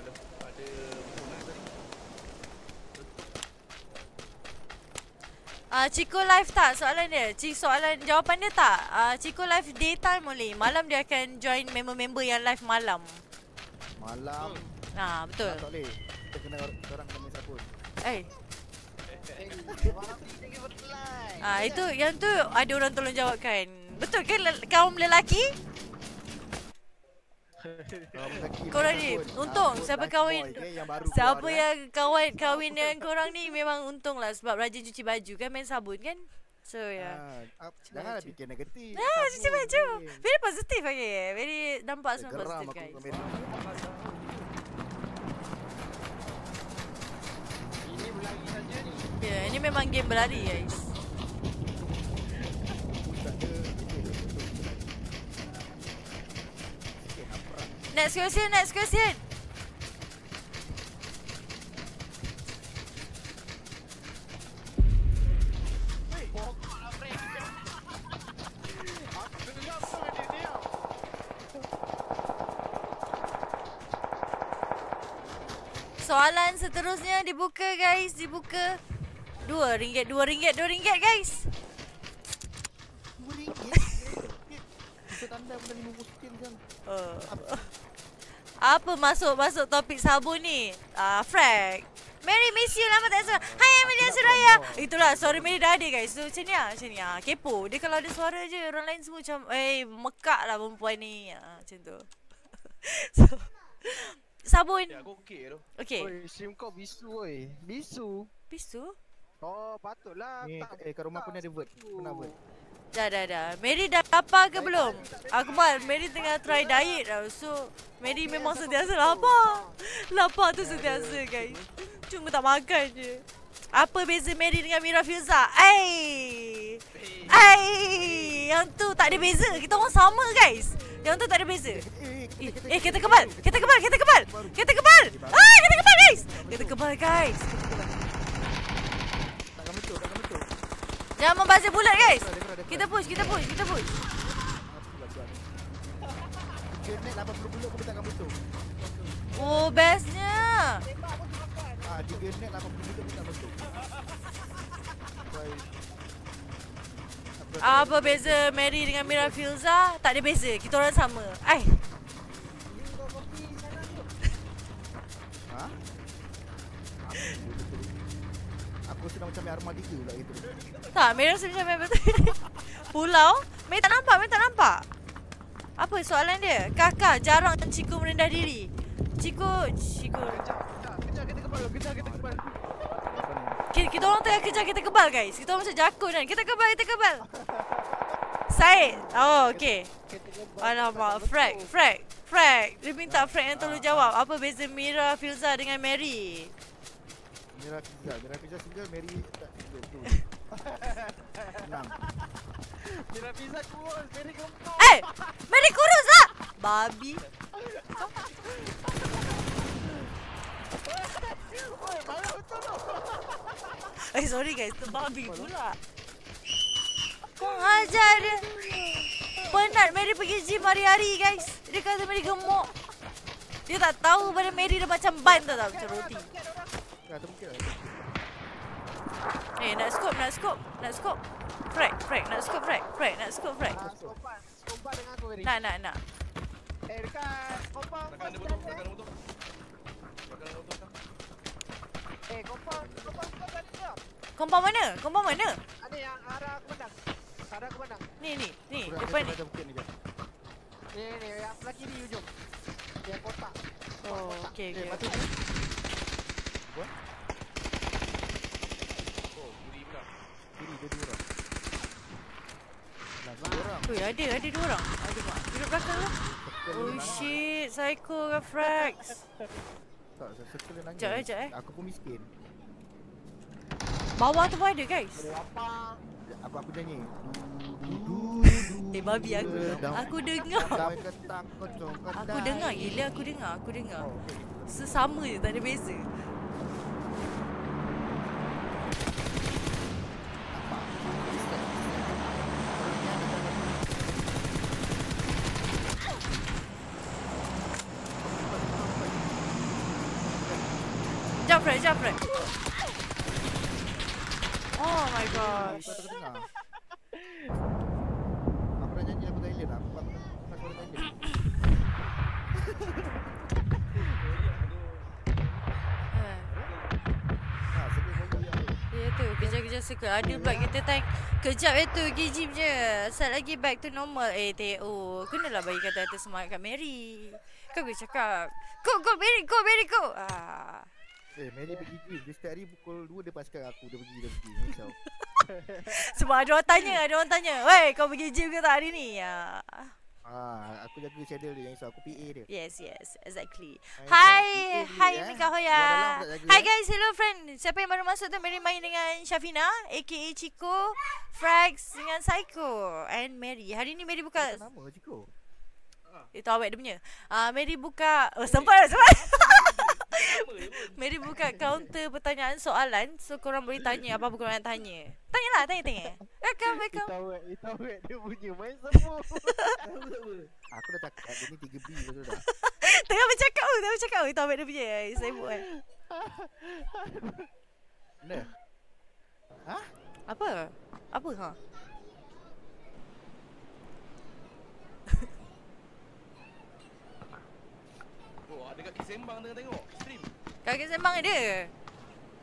Ada ada bonus tadi. Ah, Chico live tak soalan dia? Cik soalan jawapan dia tak? Uh, Chico live daytime only. Malam dia akan join member-member yang live malam. Malam. Ah, betul. Tak boleh. Kita kena orang kena misa pun. Eh. Ah, itu yang tu ada orang tolong jawabkan. Betul ke kaum lelaki? Korang ni untung siapa kahwin. Siapa yang kawan kahwin dengan korang ni memang untunglah sebab rajin cuci baju kan, main sabun kan. So ya. Janganlah fikir negatif. Ah, cuci baju. Very positif lagi. Very dampak semua positif guys. Ini berlari saja ni. Ya, ini memang game berlari guys. next question, next question. Soalan seterusnya dibuka guys, dibuka. Dua ringgit, dua ringgit, dua ringgit guys. Uh. Apa masuk-masuk topik sabun ni? Ah, uh, Frank. Mary miss you, lama tak suara. Hai Amelia Suraya. Itulah suara Mary dah ada guys. So macam ni lah, macam ni lah. Kepo. Dia kalau ada suara je, orang lain semua macam eh, hey, mekak lah perempuan ni. Ha, macam tu. So, sabun. Ya, aku okey tu. Okey. Oi, stream kau bisu oi. Bisu. Bisu? Oh, patutlah. Eh, tak, eh kat rumah aku ni ada word. Kena word. Dah dah dah. Mary dah lapar ke dah, belum? Akmal, Mary tengah try diet tau. So, Mary oh, memang sentiasa lapar. Lapar tu sentiasa guys. Cuma tak makan je. Apa beza Mary dengan Mira Filza? Ai. Ai. Yang tu tak ada beza. Kita orang sama guys. Yang tu tak ada beza. Eh, kereta kebal. Kereta kebal, kereta kebal. Kereta kebal. Ah, kereta kebal guys. Kereta kebal guys. Takkan betul, takkan betul. Jangan membazir bulat guys. Kita push, kita push, kita push. Genet lapan puluh bulat aku takkan betul. Oh, bestnya. Ah, di genet lapan puluh bulat aku tak betul. Apa beza Mary dengan Mira Filza? Tak ada beza. Kita orang sama. Ai. Ha? Aku sedang macam arma tiga pula gitu. Tak, Mary rasa macam Mary pulau. Mary tak nampak, Mary tak nampak. Apa soalan dia? Kakak jarang cikgu merendah diri. Cikgu, cikgu. Kejar kita kebal, kejar kita kebal. Kita, kita orang tengah kejar kita kebal guys. Kita orang macam jakun kan. Kita kebal, kita kebal. Said. Oh, okey. Alamak, Frag, Frag, Frag. Dia minta Frag yang tolong jawab. Apa beza Mira Filza dengan Mary? Mira Filza, Mira Filza single, Mary tak single tu. Senang. Mira Filza kurus, Mary gemuk. Eh, Mary kurus lah. Babi. Oi, malah betul tu. Eh, sorry guys, tu babi pula. Kau ajar dia. Penat Mary pergi gym hari-hari guys. Dia kata Mary gemuk. Dia tak tahu pada Mary dia macam ban tau tak, macam roti. Eh, nak scope, nak scope, nak scope. Frag, frag, nak scope, frag, frag, nak scope, frag. Nak, nak, nak. Eh, dekat kompang. Takkan ada botol, takkan ada botol. Takkan ada botol. Eh, kompang, kompang scope tadi tu. Kompang mana? Kompang mana? Ada yang arah ke bandang. Arah ke bandang. Ni, ni, ni. Depan ni. Ni, ni, yang sebelah kiri hujung. Yang kotak. Oh, okey, okey. Buat? Oh, duri pula. Duri, ada dua orang. Dua orang. Ui, ada, ada dua orang. Ada mak. Duduk belakang lah. Oh shit, psycho ke Frax? Tak, circle dia nangis. Sekejap, sekejap eh. Aku pun miskin. Bawah tu pun ada guys. Ada lapang. Aku, aku nyanyi. Eh, babi aku. Aku dengar. Aku dengar, gila aku dengar, aku dengar. Sesama je, tak ada beza. Jump right, jump right. Oh my gosh. Aku dah janji aku tak elok lah. Aku dah janji. Ya tu, kejar-kejar circle. Ada pula kita time. Kejap ya tu, pergi gym je. Set lagi back to normal. Eh, T O. Kenalah bagi kata-kata semangat kat Mary. Kau boleh cakap. Go, go, Mary, go, Mary, go. Ah. Eh, Mary pergi gym. Dia setiap hari pukul dua dia paskan aku. Dia pergi, dia pergi. Macam sebab ada orang tanya, ada orang tanya. Weh, kau pergi gym ke tak hari ni? Ya. Ah, aku jaga schedule dia. So, aku P A dia. Yes, yes. Exactly. Hi. Hi, Mika Hoya. Hi guys. Hello friend. Siapa yang baru masuk tu, Mary main dengan Syafina, A K A Chico, Frax dengan Psycho and Mary. Hari ni Mary buka. Nama Chico. Dia tahu awet dia punya. Ah, Mary buka, oh, sempat sempat. Mary buka kaunter pertanyaan soalan. So korang boleh tanya apa-apa korang nak tanya. Tanyalah, tanya-tanya. Welcome, welcome. Kita awet, kita awet dia punya. Main semua. Aku dah cakap dia ni tiga B betul dah. Tengah bercakap, tengah bercakap. Kita awet dia punya. Saya buat kan. Nah. Ha? Apa? Apa ha? Oh, ada kaki sembang tengah tengok stream. Kaki sembang ada?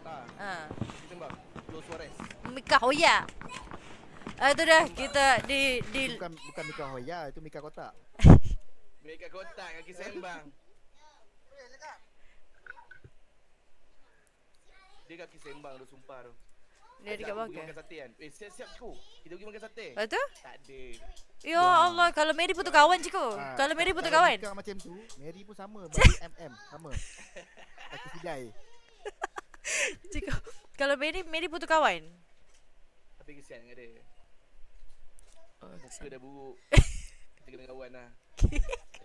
Ha. Ha. Kaki sembang. Los Suarez. Mika Hoya. Ah, tu dah kita di di bukan bukan Mika Hoya, itu Mika Kotak. Mika Kotak kaki sembang. Dia kaki sembang tu sumpah tu. Dia dekat Bagan. Makan sate kan. Eh, siap-siap cikgu. Kita pergi makan sate. Betul? Tak ada. Ya Allah, kalau Mary putus kawan cikgu. Ha, kalau Mary putus kawan. Kalau macam tu, Mary pun sama bagi M M sama. Kaki sidai. Cikgu, kalau Mary Mary putus kawan. Tapi kesian dengan dia. Oh, muka dah buruk. Kita kena kawanlah.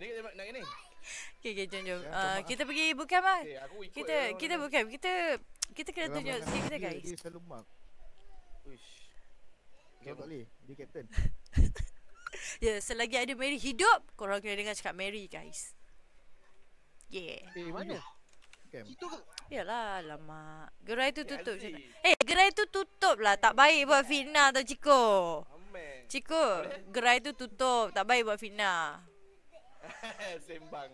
Ni nak nak ni. Okey, okay, jom jom. Ya, uh, kita pergi bukan ah. Okay, kita lah, kita bukan. Kita Kita kena tunjuk sikit kita guys. Dia selalu mark. Uish. Dia tak boleh. Dia captain. Ya, yeah, selagi ada Mary hidup, korang kena dengar cakap Mary guys. Yeah. Eh, mana? Itu ke? Yalah, alamak. Gerai tu tutup. Eh, hey, gerai tu tutup lah. Tak baik buat fitnah tau Ciko. Ciko, gerai tu tutup. Tak baik buat fitnah. Sembang.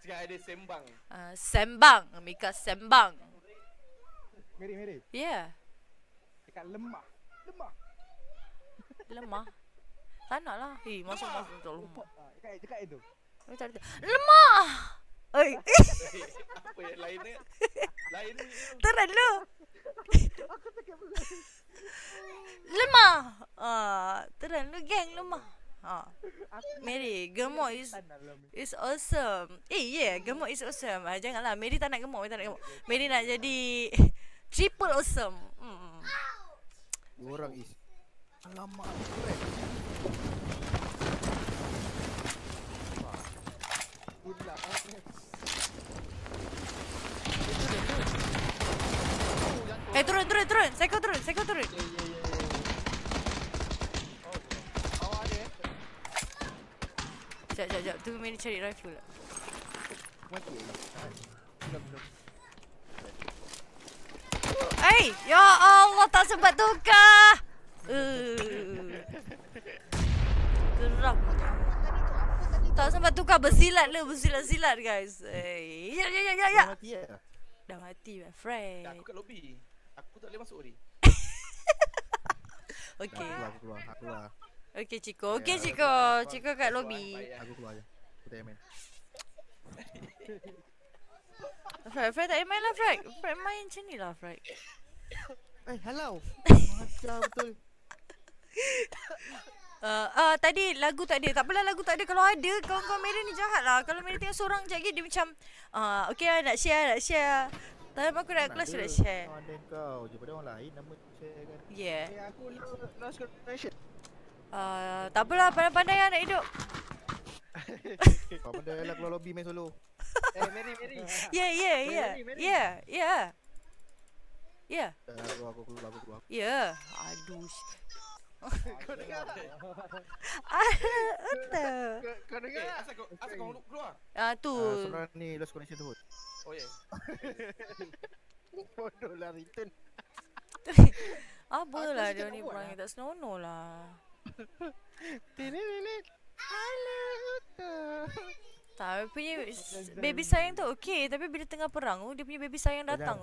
Sekarang ada sembang. Uh, sembang. Mika sembang. Meri, Meri. Ya. Dekat lemah. Lemah. Lemah. Tak naklah. Eh, masuk masuk tak lupa. Dekat dekat itu. Lemah. Oi. Apa yang lain ni? Lain ni. Terlalu. Aku tak boleh. Lemah. Ah, terlalu geng lemah. Ha. Mary, gemuk is is awesome. Eh, yeah, gemuk is awesome. Ah, janganlah Mary tak nak gemuk, Mary tak nak gemuk. Mary nak jadi triple awesome. Hmm. Orang is. Alamak, keren. Udah. Eh, turun, turun, turun. Saya kau turun, saya kau turun. Yeah, yeah, yeah. Sekejap, sekejap, sekejap. Tu Mary cari rifle lah. Mati ya? Belum, belum. Hey! Ya Allah, tak sempat tukar! Uh. Geram. Tak sempat tukar, bersilat lah, bersilat-silat guys. Hey. Ya, ya, ya, ya, ya. Dah mati ya? Dah mati, my friend. Dah, aku kat lobby. Aku tak boleh masuk ni. Okay. Dah, aku keluar, aku keluar. Okey Ciko, okey Ciko, Ciko kat lobby. Aku keluar aja. Aku tak main. Fred, Fred tak main lah Fred. Fred main macam ni lah Fred. Eh, hello. Macam betul. Uh, uh, tadi lagu tak ada. Tak apalah lagu tak ada. Kalau ada, kawan-kawan Mary ni jahat lah. Kalau Mary tengok seorang je lagi, dia macam uh, okey lah nak share, nak share. Tapi aku nak kelas nak share. Ada kau je, pada orang lain nama share kan. Yeah. Eh, aku last connection. Uh, tak apalah, pandai-pandai lah nak hidup. Pandai lah keluar lobby main solo. Eh, Mary, Mary. Ya, ya, ya. Ya, ya. Ya. Aku aku keluar, aku keluar. Ya. Aduh. Kau dengar tak? Betul. Kau dengar tak? Asal kau, asal kau keluar? Ah, tu. Seorang ni lost connection tu. Oh, ya. Bodoh lah, return. Apalah dia ni orang yang tak senonoh lah. Tini-tini. Hello. Tak, punya baby sayang tu okey. Tapi bila tengah perang tu, dia punya baby sayang datang.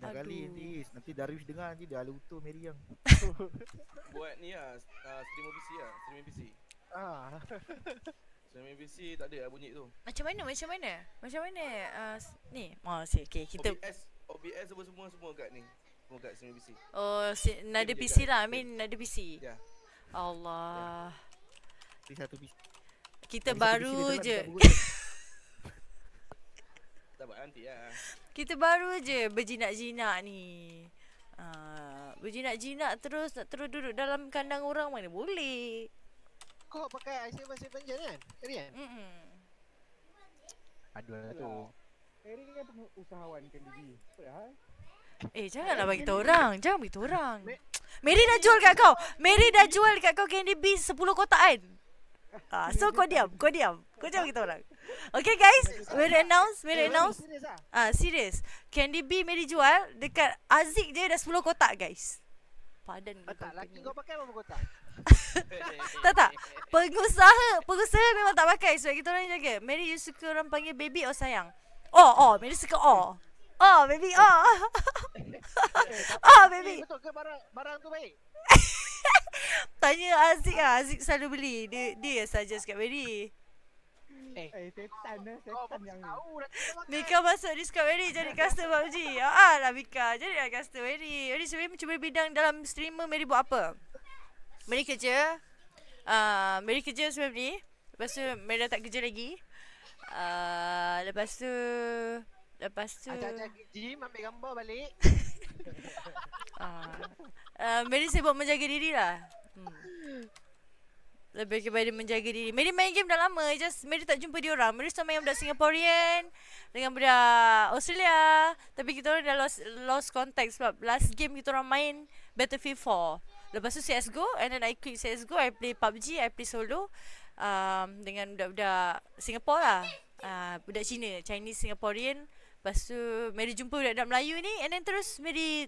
Dah kali nanti, nanti Darwish dengar nanti dia aluto Mary yang buat ni lah, uh, stream O B C lah. Stream O B C. Ah. Stream O B C tak ada lah bunyi tu. Macam mana, macam mana? Macam mana uh, ni? Oh, see, okay, kita O B S, O B S semua-semua semua kat ni. Semua kat stream O B C. Oh, si, nada P C lah. I mean nada P C. Ya. Yeah. Allah. Di satu bis. Kita baru je. Tak buat nanti lah. Kita baru je berjinak-jinak ni. Uh, berjinak-jinak terus nak terus duduk dalam kandang orang mana boleh. kau pakai I C masih panjang kan? Kalian? Mm-mm. Aduh lah tu. Eri kan pengusahawan kan diri. Eh, janganlah bagi tahu orang. Jangan bagi tahu orang. Mary dah jual kat kau. Mary dah jual kat kau candy bee sepuluh kotak kan. Ah, so kau diam, kau diam. Kau jangan bagi tahu orang. Okay guys, we'll announce, we'll announce. Ah, serious. Candy bee Mary jual dekat Aziz je dah sepuluh kotak guys. Padan kotak. Laki kau pakai apa kotak? Tak tak. Pengusaha, pengusaha memang tak pakai sebab kita orang jaga. Mary you suka orang panggil baby or sayang? Oh, oh, Mary suka oh. Oh baby, oh. Oh baby. Betul ke barang barang tu baik? Tanya Aziz ah, Aziz selalu beli. Dia dia suggest kat Mary. Eh, setan lah, setan yang ni. Mika masuk Discord Mary jadi customer P U B G. Ah lah Mika, jadilah customer Mary. Mary sebenarnya cuba bidang dalam streamer Mary buat apa? Mary kerja. Ah, uh, Mary kerja sebelum ni. Lepas tu Mary dah tak kerja lagi. Ah, uh, lepas tu Lepas tu ajak-ajak gym, ambil gambar balik. Ah. uh, Mary sibuk menjaga diri lah. hmm. Lebih kepada menjaga diri. Mary main game dah lama. Just Mary tak jumpa dia orang. Mary sama main budak Singaporean dengan budak Australia. Tapi kita orang dah lost, lost contact sebab last game kita orang main Battlefield four. Lepas tu C S G O. And then I quit C S G O. I play P U B G. I play solo um, dengan budak-budak Singapore lah. uh, Budak Cina, Chinese Singaporean. Lepas tu Mary jumpa budak-budak Melayu ni. And then terus Mary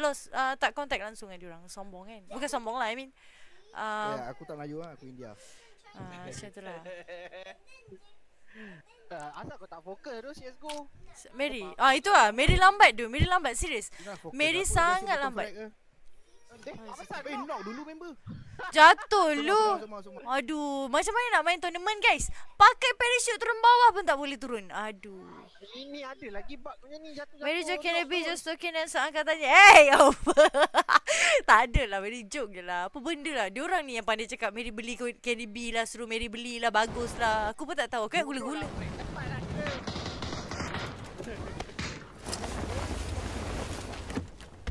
lost, uh, tak contact langsung dengan diorang. Sombong kan? Bukan sombong lah, I mean um, yeah, aku tak Melayu lah, aku India. uh, Macam tu lah. uh, Asal kau tak fokus tu C S G O Mary? Ah, itu lah, Mary lambat tu, Mary lambat, serius Mary sangat lambat. Eh, apa eh, knock dulu member. Jatuh lu. Aduh, macam mana nak main tournament guys? Pakai parachute turun bawah pun tak boleh turun. Aduh. Ini ada lagi bug punya ni jatuh. Mary Jo can be just talking and soal katanya. Hey, apa? Tak ada lah, Mary joke je lah. Apa benda lah. Diorang ni yang pandai cakap Mary beli candy bee lah, suruh Mary belilah, bagus lah. Aku pun tak tahu. Aku kan gula-gula.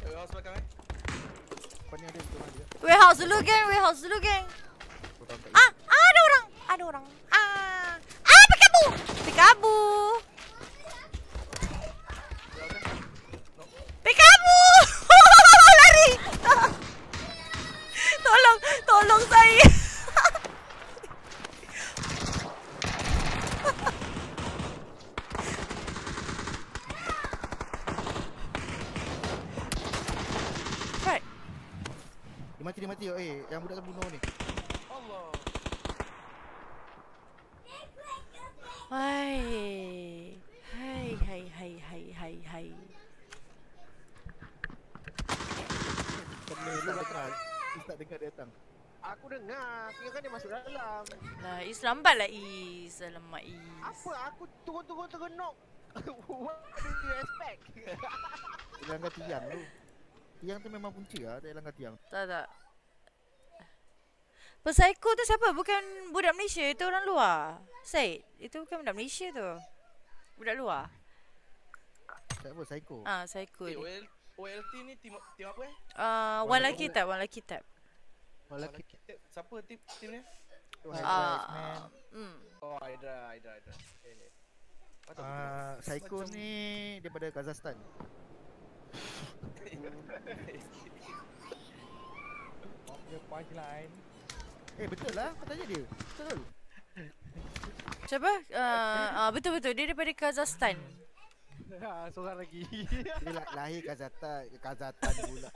Eh, how's my guy? Warehouse dulu geng, warehouse dulu geng. Ah, ah, ada orang, ada orang. Ah, ah, pekabu, pekabu, pekabu. Lari. Tolong, tolong saya. Dia mati, dia mati. Eh, yang budak terbunuh ni. Allah. Hai. Hai, hai, hai, hai, hai, hai. Kena lu datang. Is tak dengar dia datang. Aku dengar. Kira-kira dia masuk dalam. Lah, Is lambatlah Is. Alamak Is. Apa? Aku turun-turun terkenok. What do you expect? Langgar tiang lu. Tiang tu memang punca lah, tak langgar tiang. Tak tak. Psycho tu siapa? Bukan budak Malaysia, itu orang luar. Syed, itu bukan budak Malaysia tu. Budak luar. Tak apa, Psycho. Ah, Psycho ni. Hey, O L T ni tim, tim apa eh? Ah, uh, Wala Kitab, Wala Kitab. Wala Kitab. Siapa tim tim ni? Ah, hmm. Oh, Aida, Aida, Aida. Eh. Ah, Psycho ni daripada Kazakhstan. Dia punchline. Eh, betul lah kau tanya dia. Betul. Siapa? Uh, uh, betul betul dia daripada Kazakhstan. Ha, seorang lagi. Dia lahir Kazakhstan, Kazakhstan pula.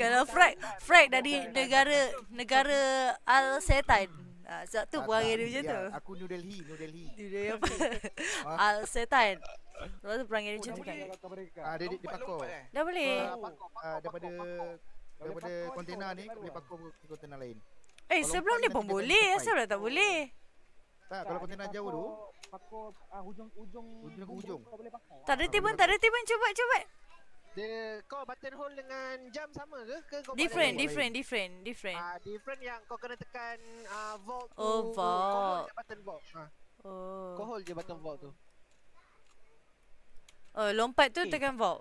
Kalau Fred, Fred dari negara negara Al-Setan. Ah, sebab tu buang dia macam tu. Aku New Delhi, New Delhi. New Delhi apa? Al-Setan. Lepas tu perang dia macam tu kan. Ah, dia di pakau. Dah boleh. Ah, daripada daripada kontena ni boleh pakau ke kontena lain. Eh, sebelum ni pun boleh, asal tak boleh. Tak, kalau kontena jauh tu pakau hujung-hujung hujung. Tak ada tibun, tak ada tibun, cuba cuba. Dia kau button hold dengan jam sama ke? Ke kau different, different, different, different. Ah, different yang kau kena tekan ah vault tu. Oh, vault. Button vault. Ha. Oh. Kau hold je button vault tu. Oh, lompat tu okay. Tekan vault.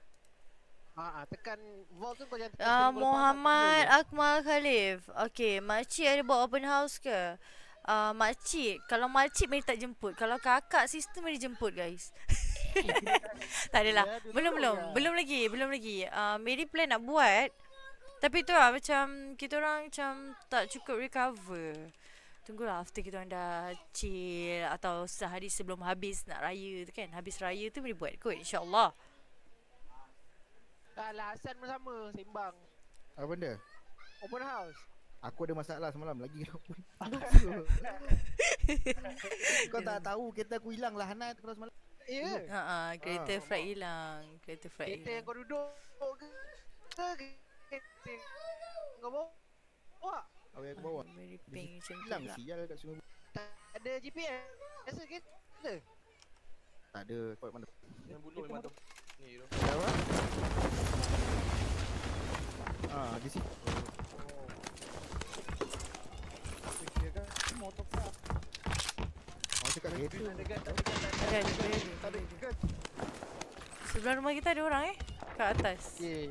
Haa, tekan vault tu kau jangan tekan. Ah, Muhammad Akmal Khalif. Okay, makcik ada buat open house ke? uh, makcik. Kalau makcik Mary tak jemput. Kalau kakak, sister Mary jemput, guys. Tak adalah. Belum-belum ya, belum lagi. Belum lagi uh, Mary plan nak buat. Tapi tu lah, macam kita orang macam tak cukup recover. Tunggulah after kita orang dah chill atau sehari sebelum habis nak raya tu kan. Habis raya tu boleh buat kot, insyaAllah. Taklah, Hasan pun sama, sembang. Apa benda? Open house. Aku ada masalah semalam lagi. Kau tak tahu kereta aku hilang lah, Hana tu semalam. Ya yeah. uh -uh, Kereta uh. flight hilang. Kereta flight hilang. Kereta yang kau duduk ke? Kau bawa? Wah. Awak yang bawa. Very pink hilang sial kat sungai. Tak ada G P S. Rasa ke? Ada. Tak ada. Kau mana? Yang bulu memang tu. Ni tu. Apa? Ah, di sini. Motor tak. Motor kat kereta. Ada ada ada. Sebelah rumah kita ada orang eh kat atas. Okey.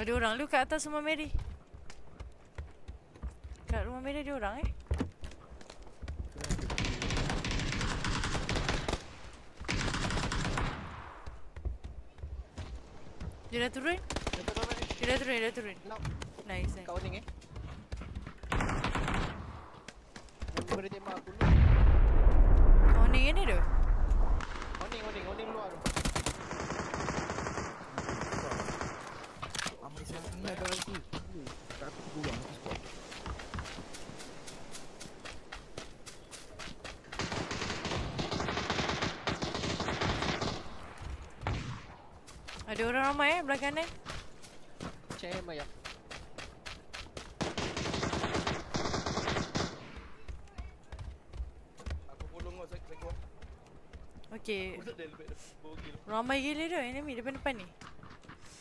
Ada orang lu kat atas rumah Mary. Kat rumah Mary ada orang eh. Dia dah turun? Dia dah turun, dia dah turun. Nice, nice. Kat warning eh. Boleh tembak aku dulu. Warning ni tu? Warning, warning, warning luar tu. Nak ada lagi. Tak aku buang aku squad. Ada orang ramai eh belakang ni. Cek maya. Aku bolong kau sek sek. Okey. Ramai gila tu enemy depan-depan ni.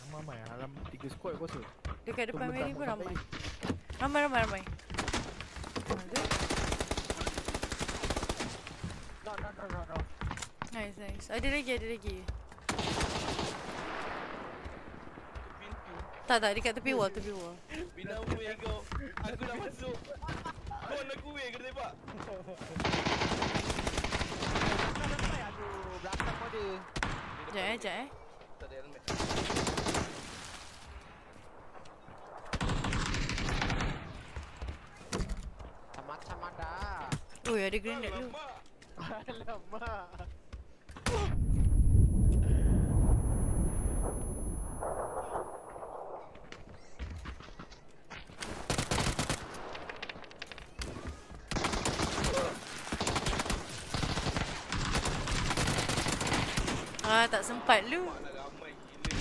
Ramai, dalam tiga squad kosong. Dekat depan Mary pun ramai. Ramai, ramai, ramai. No, no, no, no, no. Nice, nice. Ada lagi, ada lagi. Tak, tak. Dekat tepi wall, tepi wall. Bila aku yang kau, aku dah masuk. Kau nak kuih kena tebak. Aduh, belakang kau ada. Sekejap eh, sekejap eh. Tak ada helmet. Oh, ada grenade tu. Alamak. Ah, tak sempat lu.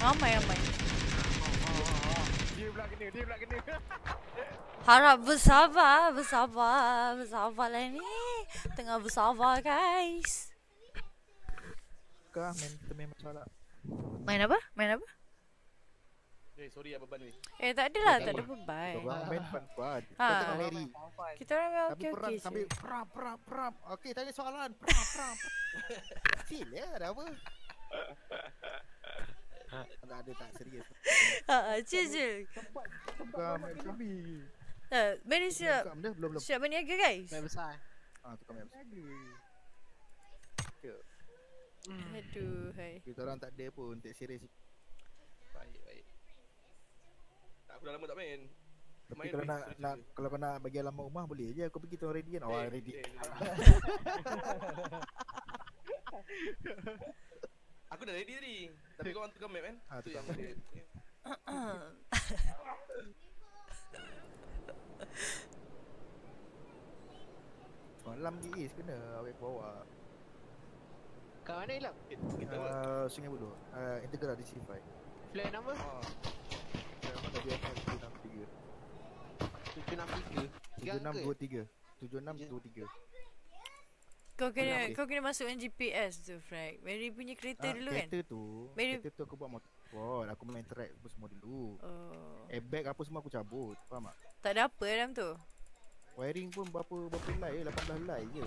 Ramai ramai. Dia pula kena, dia pula kena. Harap bersabar, bersabar, bersabarlah ni. Tengah bersabar, guys. Kau main main masalah. Main apa? Main apa? Eh, sorry apa beban ni? Eh, tak adalah, tak ada beban. Main fun-fun. Kita Mary. Kita orang okey okey. Sambil perap perap perap. Okey, tanya soalan. Perap perap. Feel ya, ada apa? Tak ada tak serius. Ha, cheers je. Tempat tempat main zombie. Eh, Mary siap. Siap berniaga, guys. Main besar. Ah, tu kami. Aduh. Aduh, hai. Kita orang tak ada pun, tak serius. Baik, baik. Tak aku dah lama tak main. Main kalau nak, nak kalau kau nak bagi alamat rumah boleh je. Aku pergi tu Radiant. Oh, Radiant. Aku dah ready tadi. Tapi kau orang tukar map kan? Ha, tu yang dia. Malam di East kena awek bawa. Kat mana hilang? Kita uh, Sungai Buloh. Uh, integral di sini baik. Flight number? Oh. tujuh enam dua tiga. tujuh enam dua tiga. Kau kena kau kena masukkan G P S tu, Frank. Mary punya kereta ah, dulu kereta kan? Kereta tu. Mary... Kereta tu aku buat motor. Oh, aku main track semua dulu. Oh. Airbag apa semua aku cabut. Faham tak? Tak ada apa dalam tu. Wiring pun berapa berapa light je, lapan belas light je.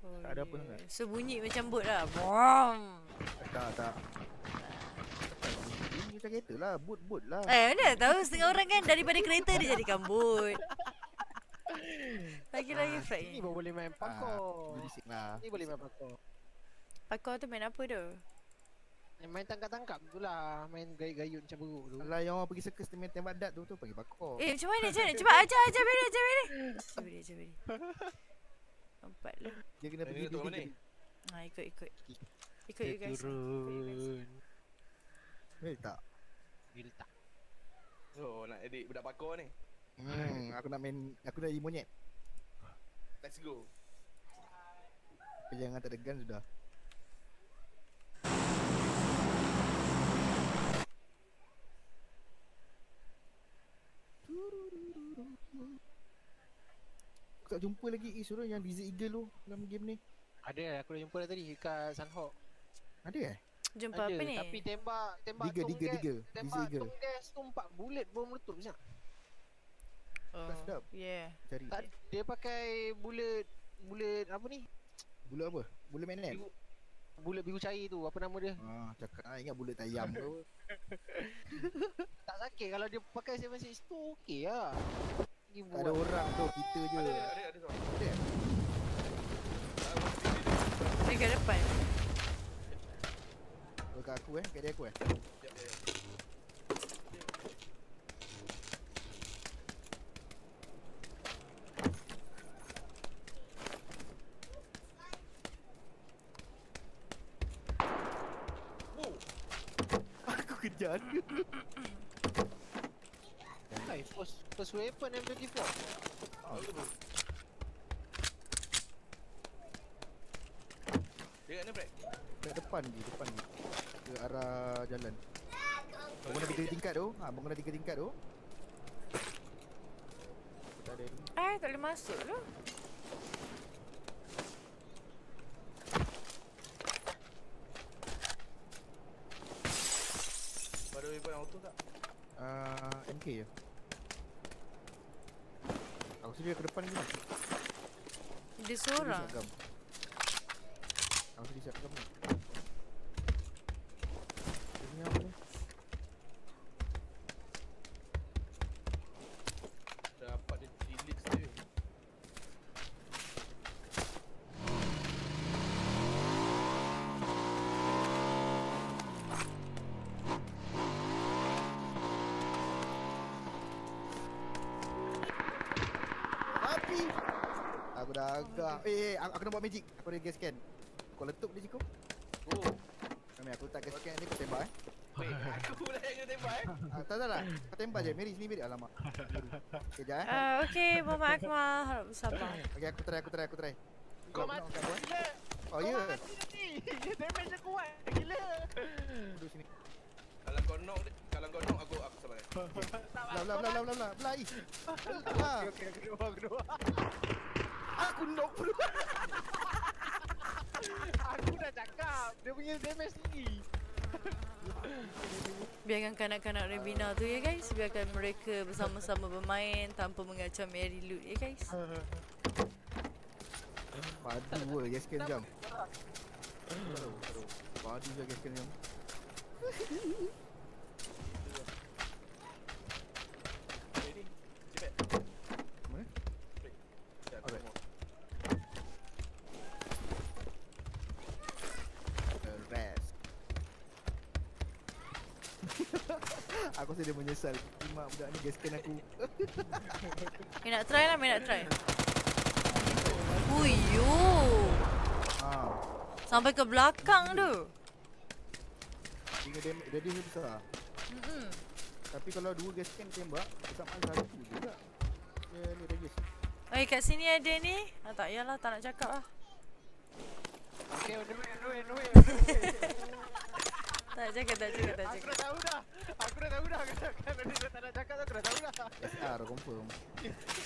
Oh, tak ada yeah. apa sangat. So bunyi macam bot lah. Bom. Tak tak. Bunyi macam kereta lah, bot-bot lah. Eh, mana tahu setengah orang kan daripada kereta dia jadikan bot. Lagi-lagi ah, flight ni. Ni boleh main parkour. Ah, ni boleh main parkour. Parkour tu main apa tu? Main tangkap-tangkap tu lah. Main gayut-gayut macam buruk tu. Alah, yang orang pergi circus tu main tembak dart tu tu pergi parkour. Eh, macam mana? Macam mana? Cepat ajar ajar beri ajar beri. Cepat beri ajar beri. Empat lah. Dia kena pergi tu mana? Ha, ikut ikut. Ikut you guys. Turun. Boleh tak? Boleh tak? Oh, nak edit budak parkour ni. Hmm, aku nak main, aku nak jadi monyet. Let's go. Jangan tak ada gun sudah. Aku tak jumpa lagi eh sorang yang Desert Eagle tu dalam game ni. Ada, aku dah jumpa dah tadi dekat Sunhawk. Ada eh? Jumpa ada, apa ni? Tapi tembak tembak diga, diga, diga. Tembak Desert Eagle. Tembak tu empat bullet baru meletup je. Oh, tak sedap. Yeah. Cari. Tak, dia pakai bullet bullet apa ni? Bullet apa? Bullet magnet. Bullet biru cair tu, apa nama dia? Ah, cakap ah ingat bullet ayam ke apa. Tak sakit kalau dia pakai seven six tu okeylah. Ada orang tu, kita je. Ada ada ada. Dia kat depan. Dekat aku eh, kat dia aku eh. Kerjaan dia hai, first, first weapon M twenty-four. Oh, dia kat mana Brad? Dekat depan ni, depan ni. Ke arah jalan bangunan tiga tingkat tu, ha, bangunan tiga tingkat tu. Tak ada ni. Eh, tak boleh masuk tu. Ada weapon auto tak? Uh, M K je. Aku sendiri ke depan ni. Dia seorang. Aku sendiri siap kamu. Ini apa ni? Dapat dia tilik dia. Aku dah agak. Eh, eh aku, aku nak buat magic. Aku ada gas can. Kau letup dia cikgu. Oh. Kami aku letak gas can ni kau tembak eh. Wait, aku pula yang kena tembak eh. Ah, tak tak lah. Kau tembak je. Mary sini Mary. Alamak. Sekejap eh. Ah, okey, Muhammad Akmal. Harap bersabar. Okey, aku try aku try aku try. Kau mati. Oh ya. Dia damage kuat. Gila. Duduk sini. Kalau kau knock dia, kalau kau knock aku aku sabar. Lah lah lah lah lah. Belai. Okey okey kedua kedua. Aku knock bro. Aku dah cakap dia punya damage tinggi. Biarkan kanak-kanak Rebina tu ya guys. Biarkan mereka bersama-sama bermain tanpa mengacau Mary loot ya guys. Padu weh guys kan jam. Padu je guys kan jam. Ready? Cepat. Mana? Alright. Alright. Aku sedih menyesal. Mak budak ni gaskan aku. Kau nak try lah, nak try. Uyo. Ah. Sampai ke belakang tu. Dia damage, dia damage besar. Mm-hmm. Tapi kalau dua gas can tembak, tetap ada satu juga. Dia ni damage. Oi, kat sini ada ni. Ah, tak yalah, tak nak cakap lah. Okay, on the way, on the way, on the way. Tak cakap, tak cakap, tak cakap. Aku dah tahu dah. Aku dah tahu dah. Kalau dia tak nak cakap, aku dah tahu dah. S R confirm.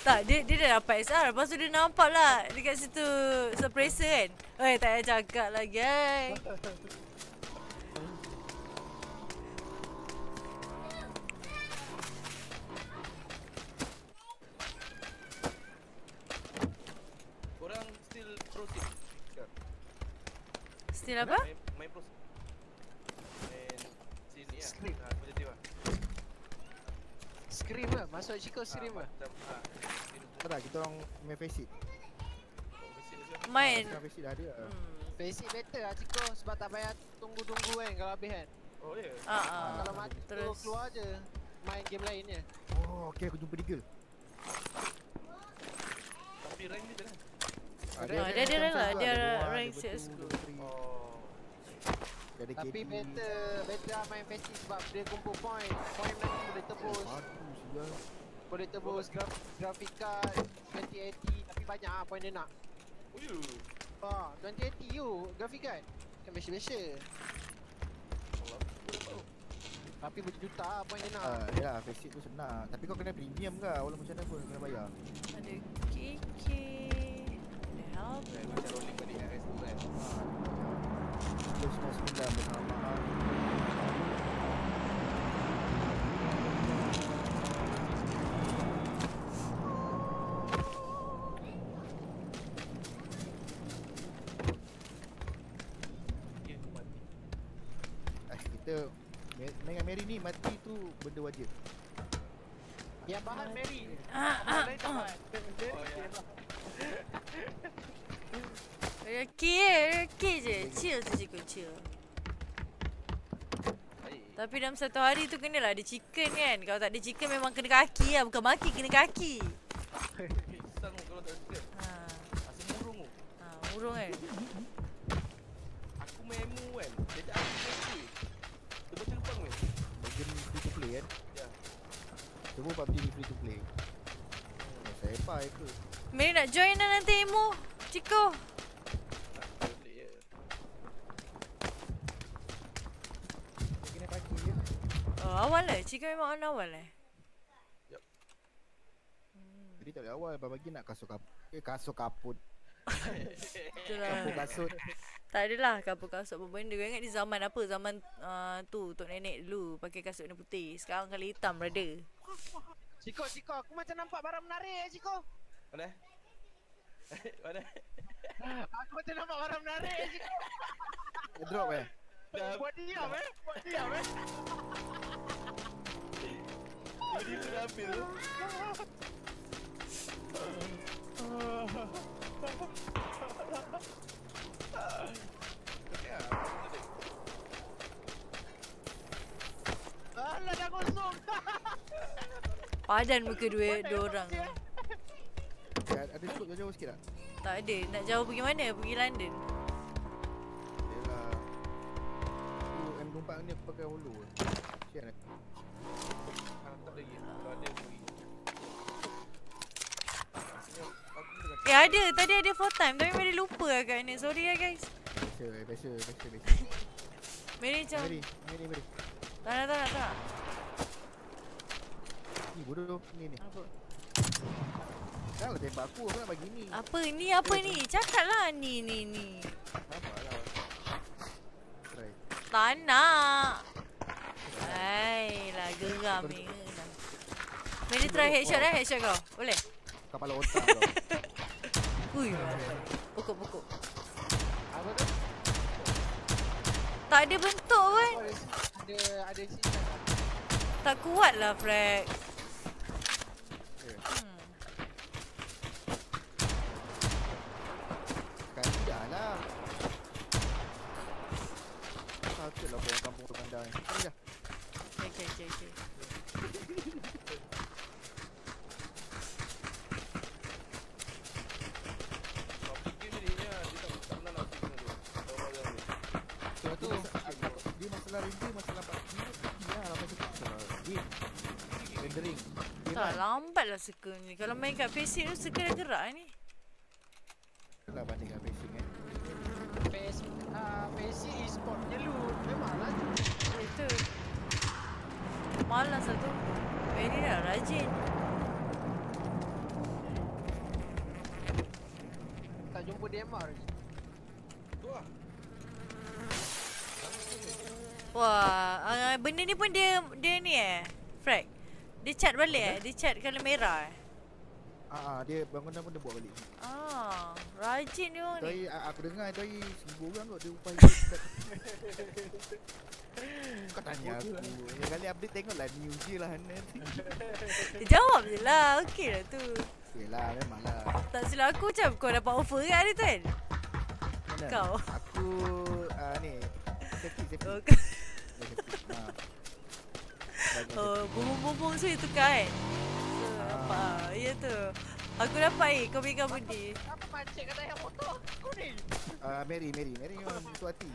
Tak, dia dia dah dapat S R. Lepas tu dia nampak lah dekat situ suppressor kan. Oi, tak payah cakap lah, guys. Still apa? Main plus. Sini ah. Ha, boleh tiba. Scream ah, masuk Chico scream ah. Dah kita orang main facet. Main. Facet dah dia. Facet better ah Chico sebab tak payah tunggu-tunggu kan kalau habis kan. Oh ya. Ha ah. Kalau mati terus keluar je. Main game lain je. Oh okey aku jumpa tiga. Tapi rank dia dah. Ada ada rank lah, dia rank C S G O. Oh. Tapi better, better main P U B G sebab dia kumpul point. Point nanti boleh tebus. Boleh tebus graf, grafik card twenty eighty tapi banyak ah point dia nak. Oh you. Ah, twenty eighty you grafik card. Kan biasa-biasa. Tapi berjuta point dia nak. Ah, uh, yalah P U B G tu senang. Tapi kau kena premium ke? Walaupun macam mana pun kena bayar. Ada K K. Dah macam rolling balik kat restu kan. Terus sembilan bersama. Ah, kita main Mary ni mati tu benda wajib. Yang bahan Mary. Ah ah. Reki Reki je. Chill tu Chico, chill. Tapi dalam satu hari tu kenalah ada chicken kan. Kalau tak ada chicken memang kena kaki lah. Bukan maki, kena kaki. Pisang kalau tak ada chicken. Haa Asam murung tu. Haa murung kan. Aku main emu kan. Jadi aku main play. Dia macam lupang kan. Bagian free to play kan. Ya. Cuba P U B G ni free to play. Saya apa itu Mary nak join lah nanti emu Chico. Oh, awal eh? Chico memang on awal eh? Yep. Hmm. Jadi tak boleh awal, pagi nak kasut kaput. Eh, kasut kaput. Kaput kasut. Tak adalah kaput kasut apa benda. Kau ingat di zaman apa? Zaman uh, tu, Tok Nenek dulu pakai kasut warna putih. Sekarang kali hitam, brother. Chico, Chico, aku macam nampak barang menarik eh, Chico. Mana? Mana? Aku macam nampak barang menarik eh, Chico. Drop eh? Buat diam eh? Buat diam eh? Jadi tu dah ambil tu. Alah dah kosong. Padan muka dua orang. Ada skop jauh-jauh sikit tak? Tak ada. Nak jauh pergi mana? Pergi London. Yelah. Tu M twenty-four ni aku pakai holo. Sian aku. Eh ada, tadi ada four time tapi Mary lupa lah kat ni. Sorry lah guys. Biasa, biasa, biasa, biasa. Mary macam Mary, Mary, Mary. Tak nak, tak nak, tak nak. Ni bodoh, ni ni. Apa? Dah lah tembak aku, aku nak bagi ni. Apa ni, apa ni? Cakap lah ni, ni, ni. Nampak lah. Try. Tak nak. Hai lah, geram ni. Mari try headshot eh, headshot kau. Boleh? Kepala otak kau. Ui. Pokok-pokok. Apa tu? Tak ada bentuk pun. Ada ada sini. Tak kuatlah, Frag. Hmm. Kan dah lah. Sakitlah orang kampung bandar ni. Sini dah. Okay, okay, okay. Tak lambatlah circle ni. Kalau main kat P C tu circle dah gerak ni. Dah banding kat P C kan. P C ah P C e-sport dulu memanglah itu. Malas satu. Mary dah rajin. Tak jumpa D M R. Tu ah. Wah, benda ni pun dia dia ni eh. Frag. Dia cat balik eh? Dia cat kalau merah eh? Ah, dia bangunan pun dia buat balik. Ah, rajin dia orang ni. Aku dengar tadi seribu orang kot dia upaya dekat. Kau tanya aku. Yang kali update tengoklah news je lah nanti. Dia jawab je lah. Okey lah tu. Yelah, memanglah. Tak silap aku macam kau dapat offer kat dia tu kan? Mana? Kau? Aku uh, ni Sepi-sepi oh, nah. Oh, bumbung-bumbung semua tukar kan? Nampak ya tu. Aku dapat eh, kau pegang budi. Apa pancik kata yang motor aku ni? Ah, Mary, Mary, Mary memang butuh hati.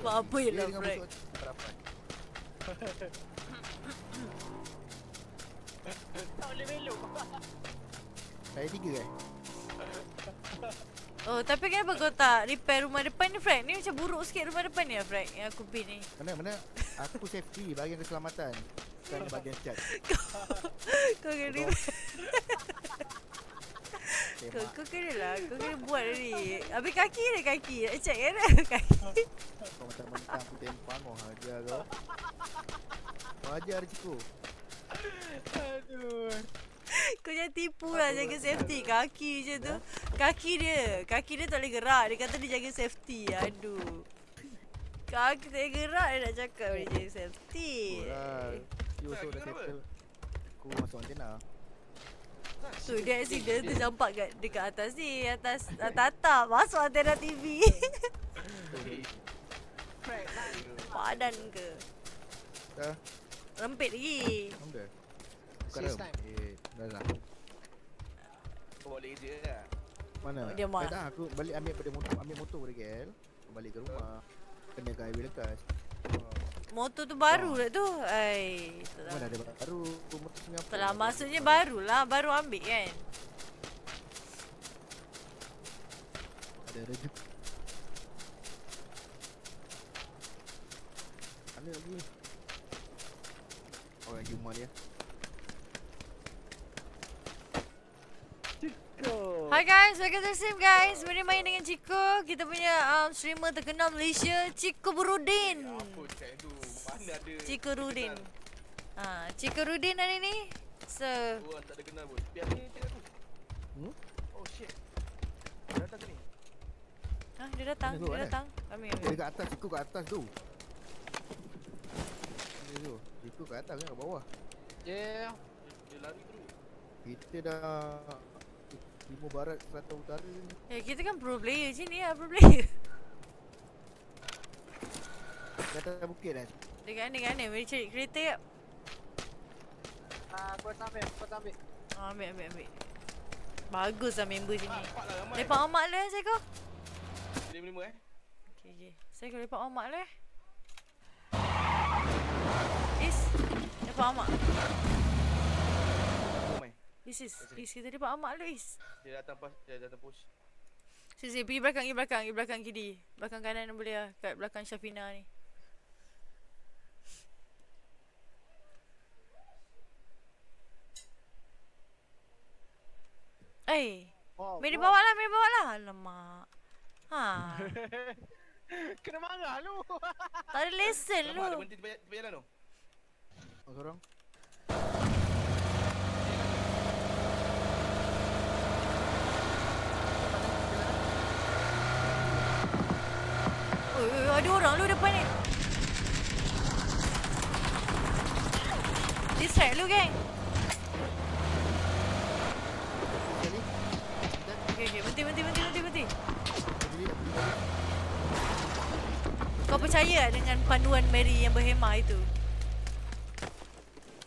Buat apa je lah break. Tak boleh belok. Saya tiga eh? Oh, tapi kenapa kau tak repair rumah depan ni, Frank? Ni macam buruk sikit rumah depan ni lah, Frank, yang aku pin ni. Mana-mana aku safety, bahagian keselamatan. Bukan bahagian cat. Kau kena Kau, kau kena lah, kau kena buat ni. Habis kaki ni kaki, nak check kan kaki. Kau mentang-mentang aku tempang, kau hajar kau. Kau hajar Ciko. Aduh. Kau jangan tipu lah, jaga safety. Kaki je tu. Kaki dia Kaki dia tak boleh gerak. Dia kata dia jaga safety. Aduh. Kaki tak boleh gerak. Dia nak cakap dia jaga safety. You also dah settle. Aku masuk antena. So dia accident terjampak kat, dekat atas ni. Atas tatap. Masuk antena T V. Padan ke? Dah rempit lagi. Dah Six time. Eh, dah lah. Kau boleh je lah. Mana? Dia mak. Dah aku balik ambil pada motor, ambil motor dari K L. Balik ke rumah. Kena kat highway lekas. Motor tu baru lah tu. Ai, tak tahu. Mana ada baru. Motor Singapura. Telah maksudnya barulah, baru ambil kan. Ada rezeki. Ambil lagi. Oh, lagi rumah dia. Ciko. Hi guys, welcome to the stream guys. Mari main dengan Ciko. Kita punya um, streamer terkenal Malaysia, Ciko Burudin. Apa cakap tu? Mana ada Ciko Burudin. Ha, Ciko Burudin hari ni. So, oh, tak ada kenal pun. Biar ni tengok tu. Hmm? Oh shit. Dia datang ke ni? Ha, dia datang. Dia, dia datang. Kami. Dia dekat atas, Ciko kat atas tu. Dia tu. Ciko kat atas kan kat bawah. Yeah. Dia lari tu. Kita dah Timur Barat, Selatan Utara ni. Eh, kita kan pro player sini lah, pro player. Kata bukit lah. Dekat mana, dekat mana? Mari cari kereta kap. Ah, kau tak ambil, kau tak ambil. Ah, ambil, ambil, ambil. Bagus lah member sini. Lepak omak lah, saya kau. lima lima eh. Okay, je. Saya kau lepak omak lah. Is, lepak omak. Is, is, is, kita dapat amak lu, Is. Dia datang pas, dia datang push. Sis, pergi belakang, pergi belakang, pergi belakang kiri. Belakang kanan boleh lah, kat belakang Syafina ni. Eh, oh, Mary bawa lah, Mary bawa lah. Alamak. Ha. Kena marah lu. Tak ada lesson lu. Ada berhenti tepi jalan tu. Oh, sorang. Ada orang lu depan ni. Distract lu geng. Okay, okay, berhenti, berhenti, berhenti, berhenti. Kau percaya dengan panduan Mary yang berhemah itu?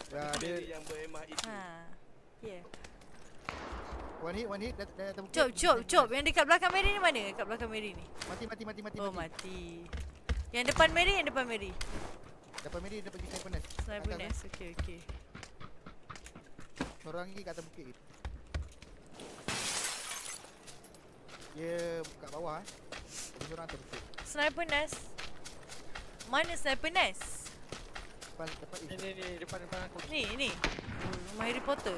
Ya, Mary yang berhemah itu. Ha. Yeah. One hit, one hit. Dah, dah, dah cop, cop, cop. Yang dekat belakang Mary ni mana? Dekat belakang Mary ni. Mati, mati, mati, mati. Oh, mati. Yang depan Mary, yang depan Mary. Depan Mary, dia pergi sniper nest. Sniper nest, okey, okey. Orang ni kat atas bukit. Dia kat bawah eh. Dia orang atas bukit. Sniper nest. Mana sniper nest? Depan, depan. Ni, ni, ni. Depan, depan aku. Ni, ni. Rumah Harry Potter.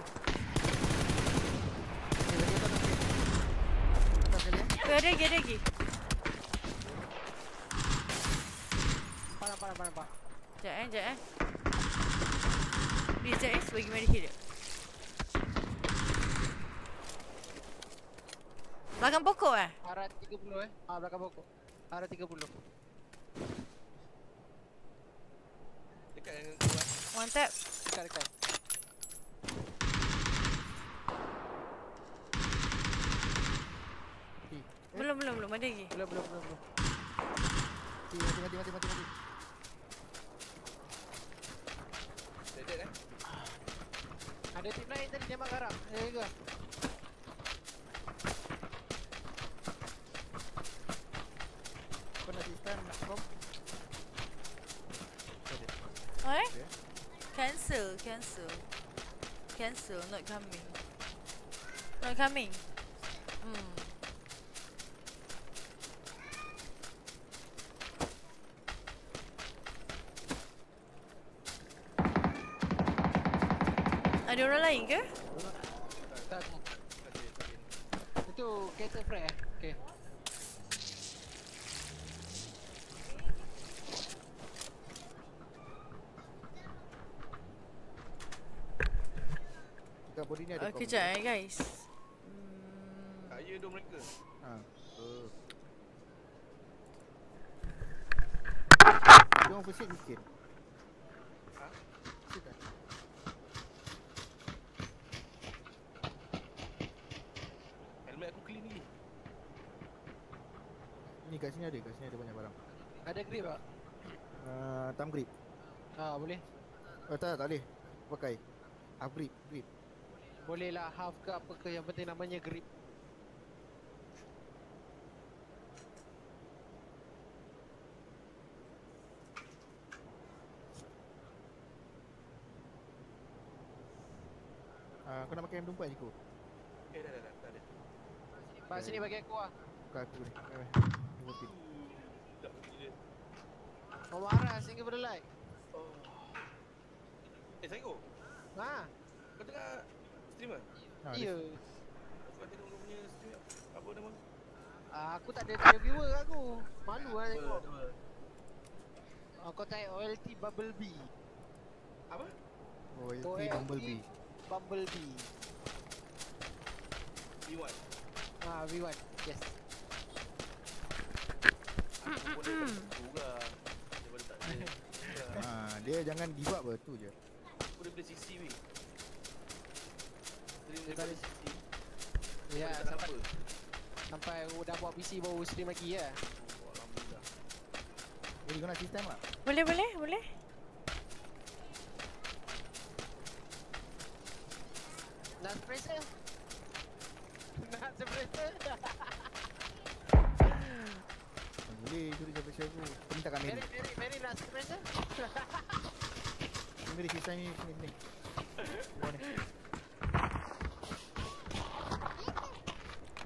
Ada lagi, ada lagi. Parah, parah, parah, parah. Sekejap eh, sekejap eh. Please, sekejap eh. Bagi Mary hit dia. Belakang pokok eh? Arah tiga puluh eh. Ah, belakang pokok. Arah tiga puluh. Dekat dengan tu lah. One tap. Dekat dekat. Belum belum belum ada lagi. Belum belum belum belum. Mati mati mati mati mati. Dead eh. Ada tim lain tadi tembak garam. Eh gua. Kena distan bom. Eh? Cancel, cancel. Cancel, not coming. Not coming. Hmm. Ada orang lain ke? Tak, tak. Itu kereta frag eh? Okay. Dekat body ni ada. Kejap eh guys. Kaya dua mereka. Haa. Dia orang pesit sikit. Haa? Pesit tak? Ni kat sini ada, kat sini ada banyak barang. Ada grip tak? Uh, thumb grip. Haa, boleh? Oh, tak, tak boleh. Pakai half grip, grip. Boleh lah half ke apa ke, yang penting namanya grip. Uh, kau nak pakai M dua puluh empat je kau? Eh, dah dah dah, tak ada. Pak sini bagi aku lah. Bukan aku ni, bye bye. Bawa arah sehingga berlai. Oh. Eh, Saigo. Ha? Kau tengah streamer? Ya. Kau tengok kau punya stream apa nama? Ah, aku tak ada tanya viewer aku. Malu lah tengok. Aku tanya O L T Bumblebee. Apa? O L T Bumblebee. Bumblebee. V one. Ah, V one. Yes. Ah, dia jangan give up betul je. Aku daripada sixty weh. Dia tak ada sixty. Ya, sampai sampai dah buat P C baru stream lagi ya. Alhamdulillah. Boleh guna sistem tak? Boleh boleh boleh. Nak pressure. Nak pressure. Boleh curi siapa-siapa aku. Kau minta kat Mary. Mary, Mary, Mary nak surprise lah. Mary, kisah ni, sini, sini. Buang ni.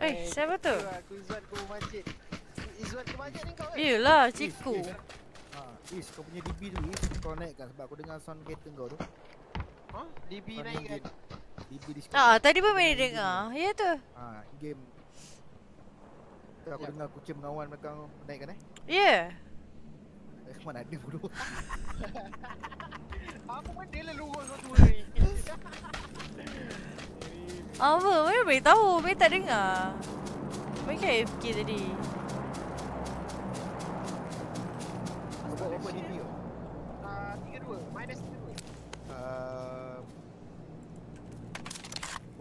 Eh, siapa tu? Aku Izwan ke masjid. Izwan ke masjid ni kau kan? Yelah, cikgu. Is, kau punya D B tu Is, kau naikkan sebab aku dengar sound kereta kau tu. Ha? D B naikkan? D B di sekolah. Haa, tadi pun Mary dengar. Ya tu. Haa, game. Aku yep. Dengar kucing mengawan belakang naikkan eh? Ya yeah. Eh, mana ada bodoh. Apa benda lah lurus waktu ni. Apa? Mana boleh tahu? Mereka tak dengar. Mereka A F K tadi. Berapa berapa D P tu? Uh, tiga dua, minus tiga dua. uh,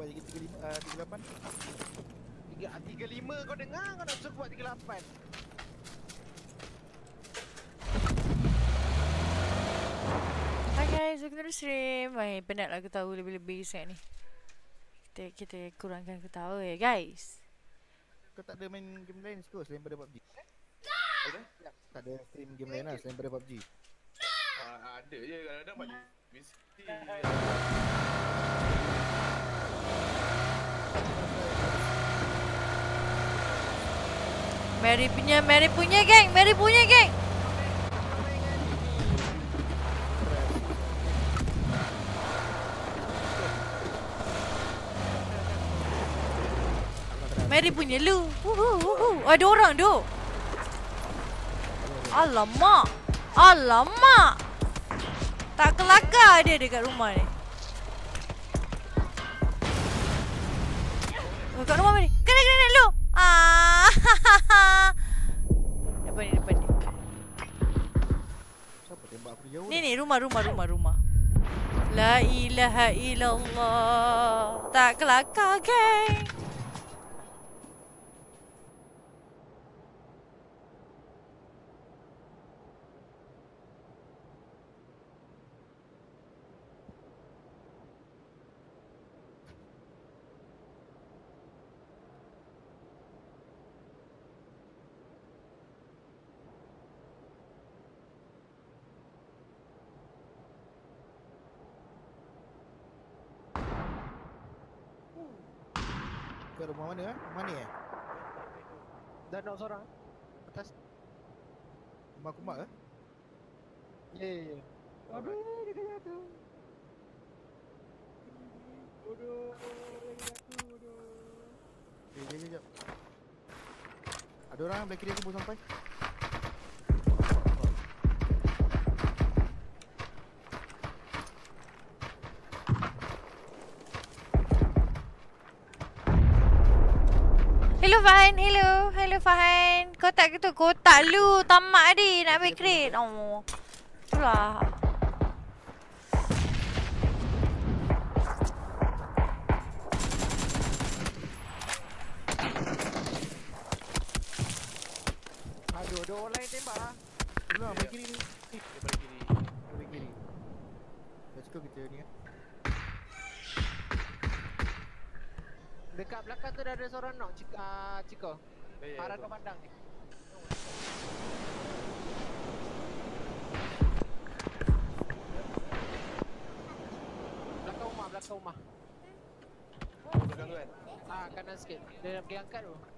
Buat lagi tiga lapan. tiga puluh lima kau dengar, kau nak suruh buat tiga lapan. Hi guys, aku terus stream. Baik, penat lah aku tahu lebih-lebih set ni. Kita kita kurangkan ketawa ya guys. Kau tak ada main game lain sikit selain pada P U B G? Ada? Tak ada stream game lain lah selain pada P U B G? Ada je kadang-kadang buat mesti. Mary punya, Mary punya geng, Mary punya geng. Mary punya lu. Uhuh, uhuh. Ada orang tu. Alamak. Alamak. Tak kelakar dia dekat rumah ni. Dekat rumah Mary. Kena kena lu. Ah. Depan ni, depan ni. Siapa tembak aku jauh? Ni ni rumah, rumah, rumah, rumah. La ilaha illallah. Tak kelakar, geng. Rumah mana? Rumah ni eh? Dah nak seorang? Atas? Rumah kumak ke? Ya ya ya. Aduh, dia kena tu. Bodoh, lagi aku bodoh. Eh, jap jap. Ada orang belakang kiri aku baru sampai. Fahan, hello, hello Fahan. Kotak gitu, kotak lu, tamak tadi nak ambil crate. Oh, itulah. Aduh, ada orang lain tembak lah. Belum, balik kiri ni. Dia balik kiri. Dia balik kiri. Dah cukup kita ni kan. Dekat belakang tu dah ada seorang knock, Cik, uh, Ciko. Yeah, arah kau pandang ni. Belakang rumah, belakang rumah. Belakang tu kan? Ah, kanan sikit. Dia nak pergi angkat tu.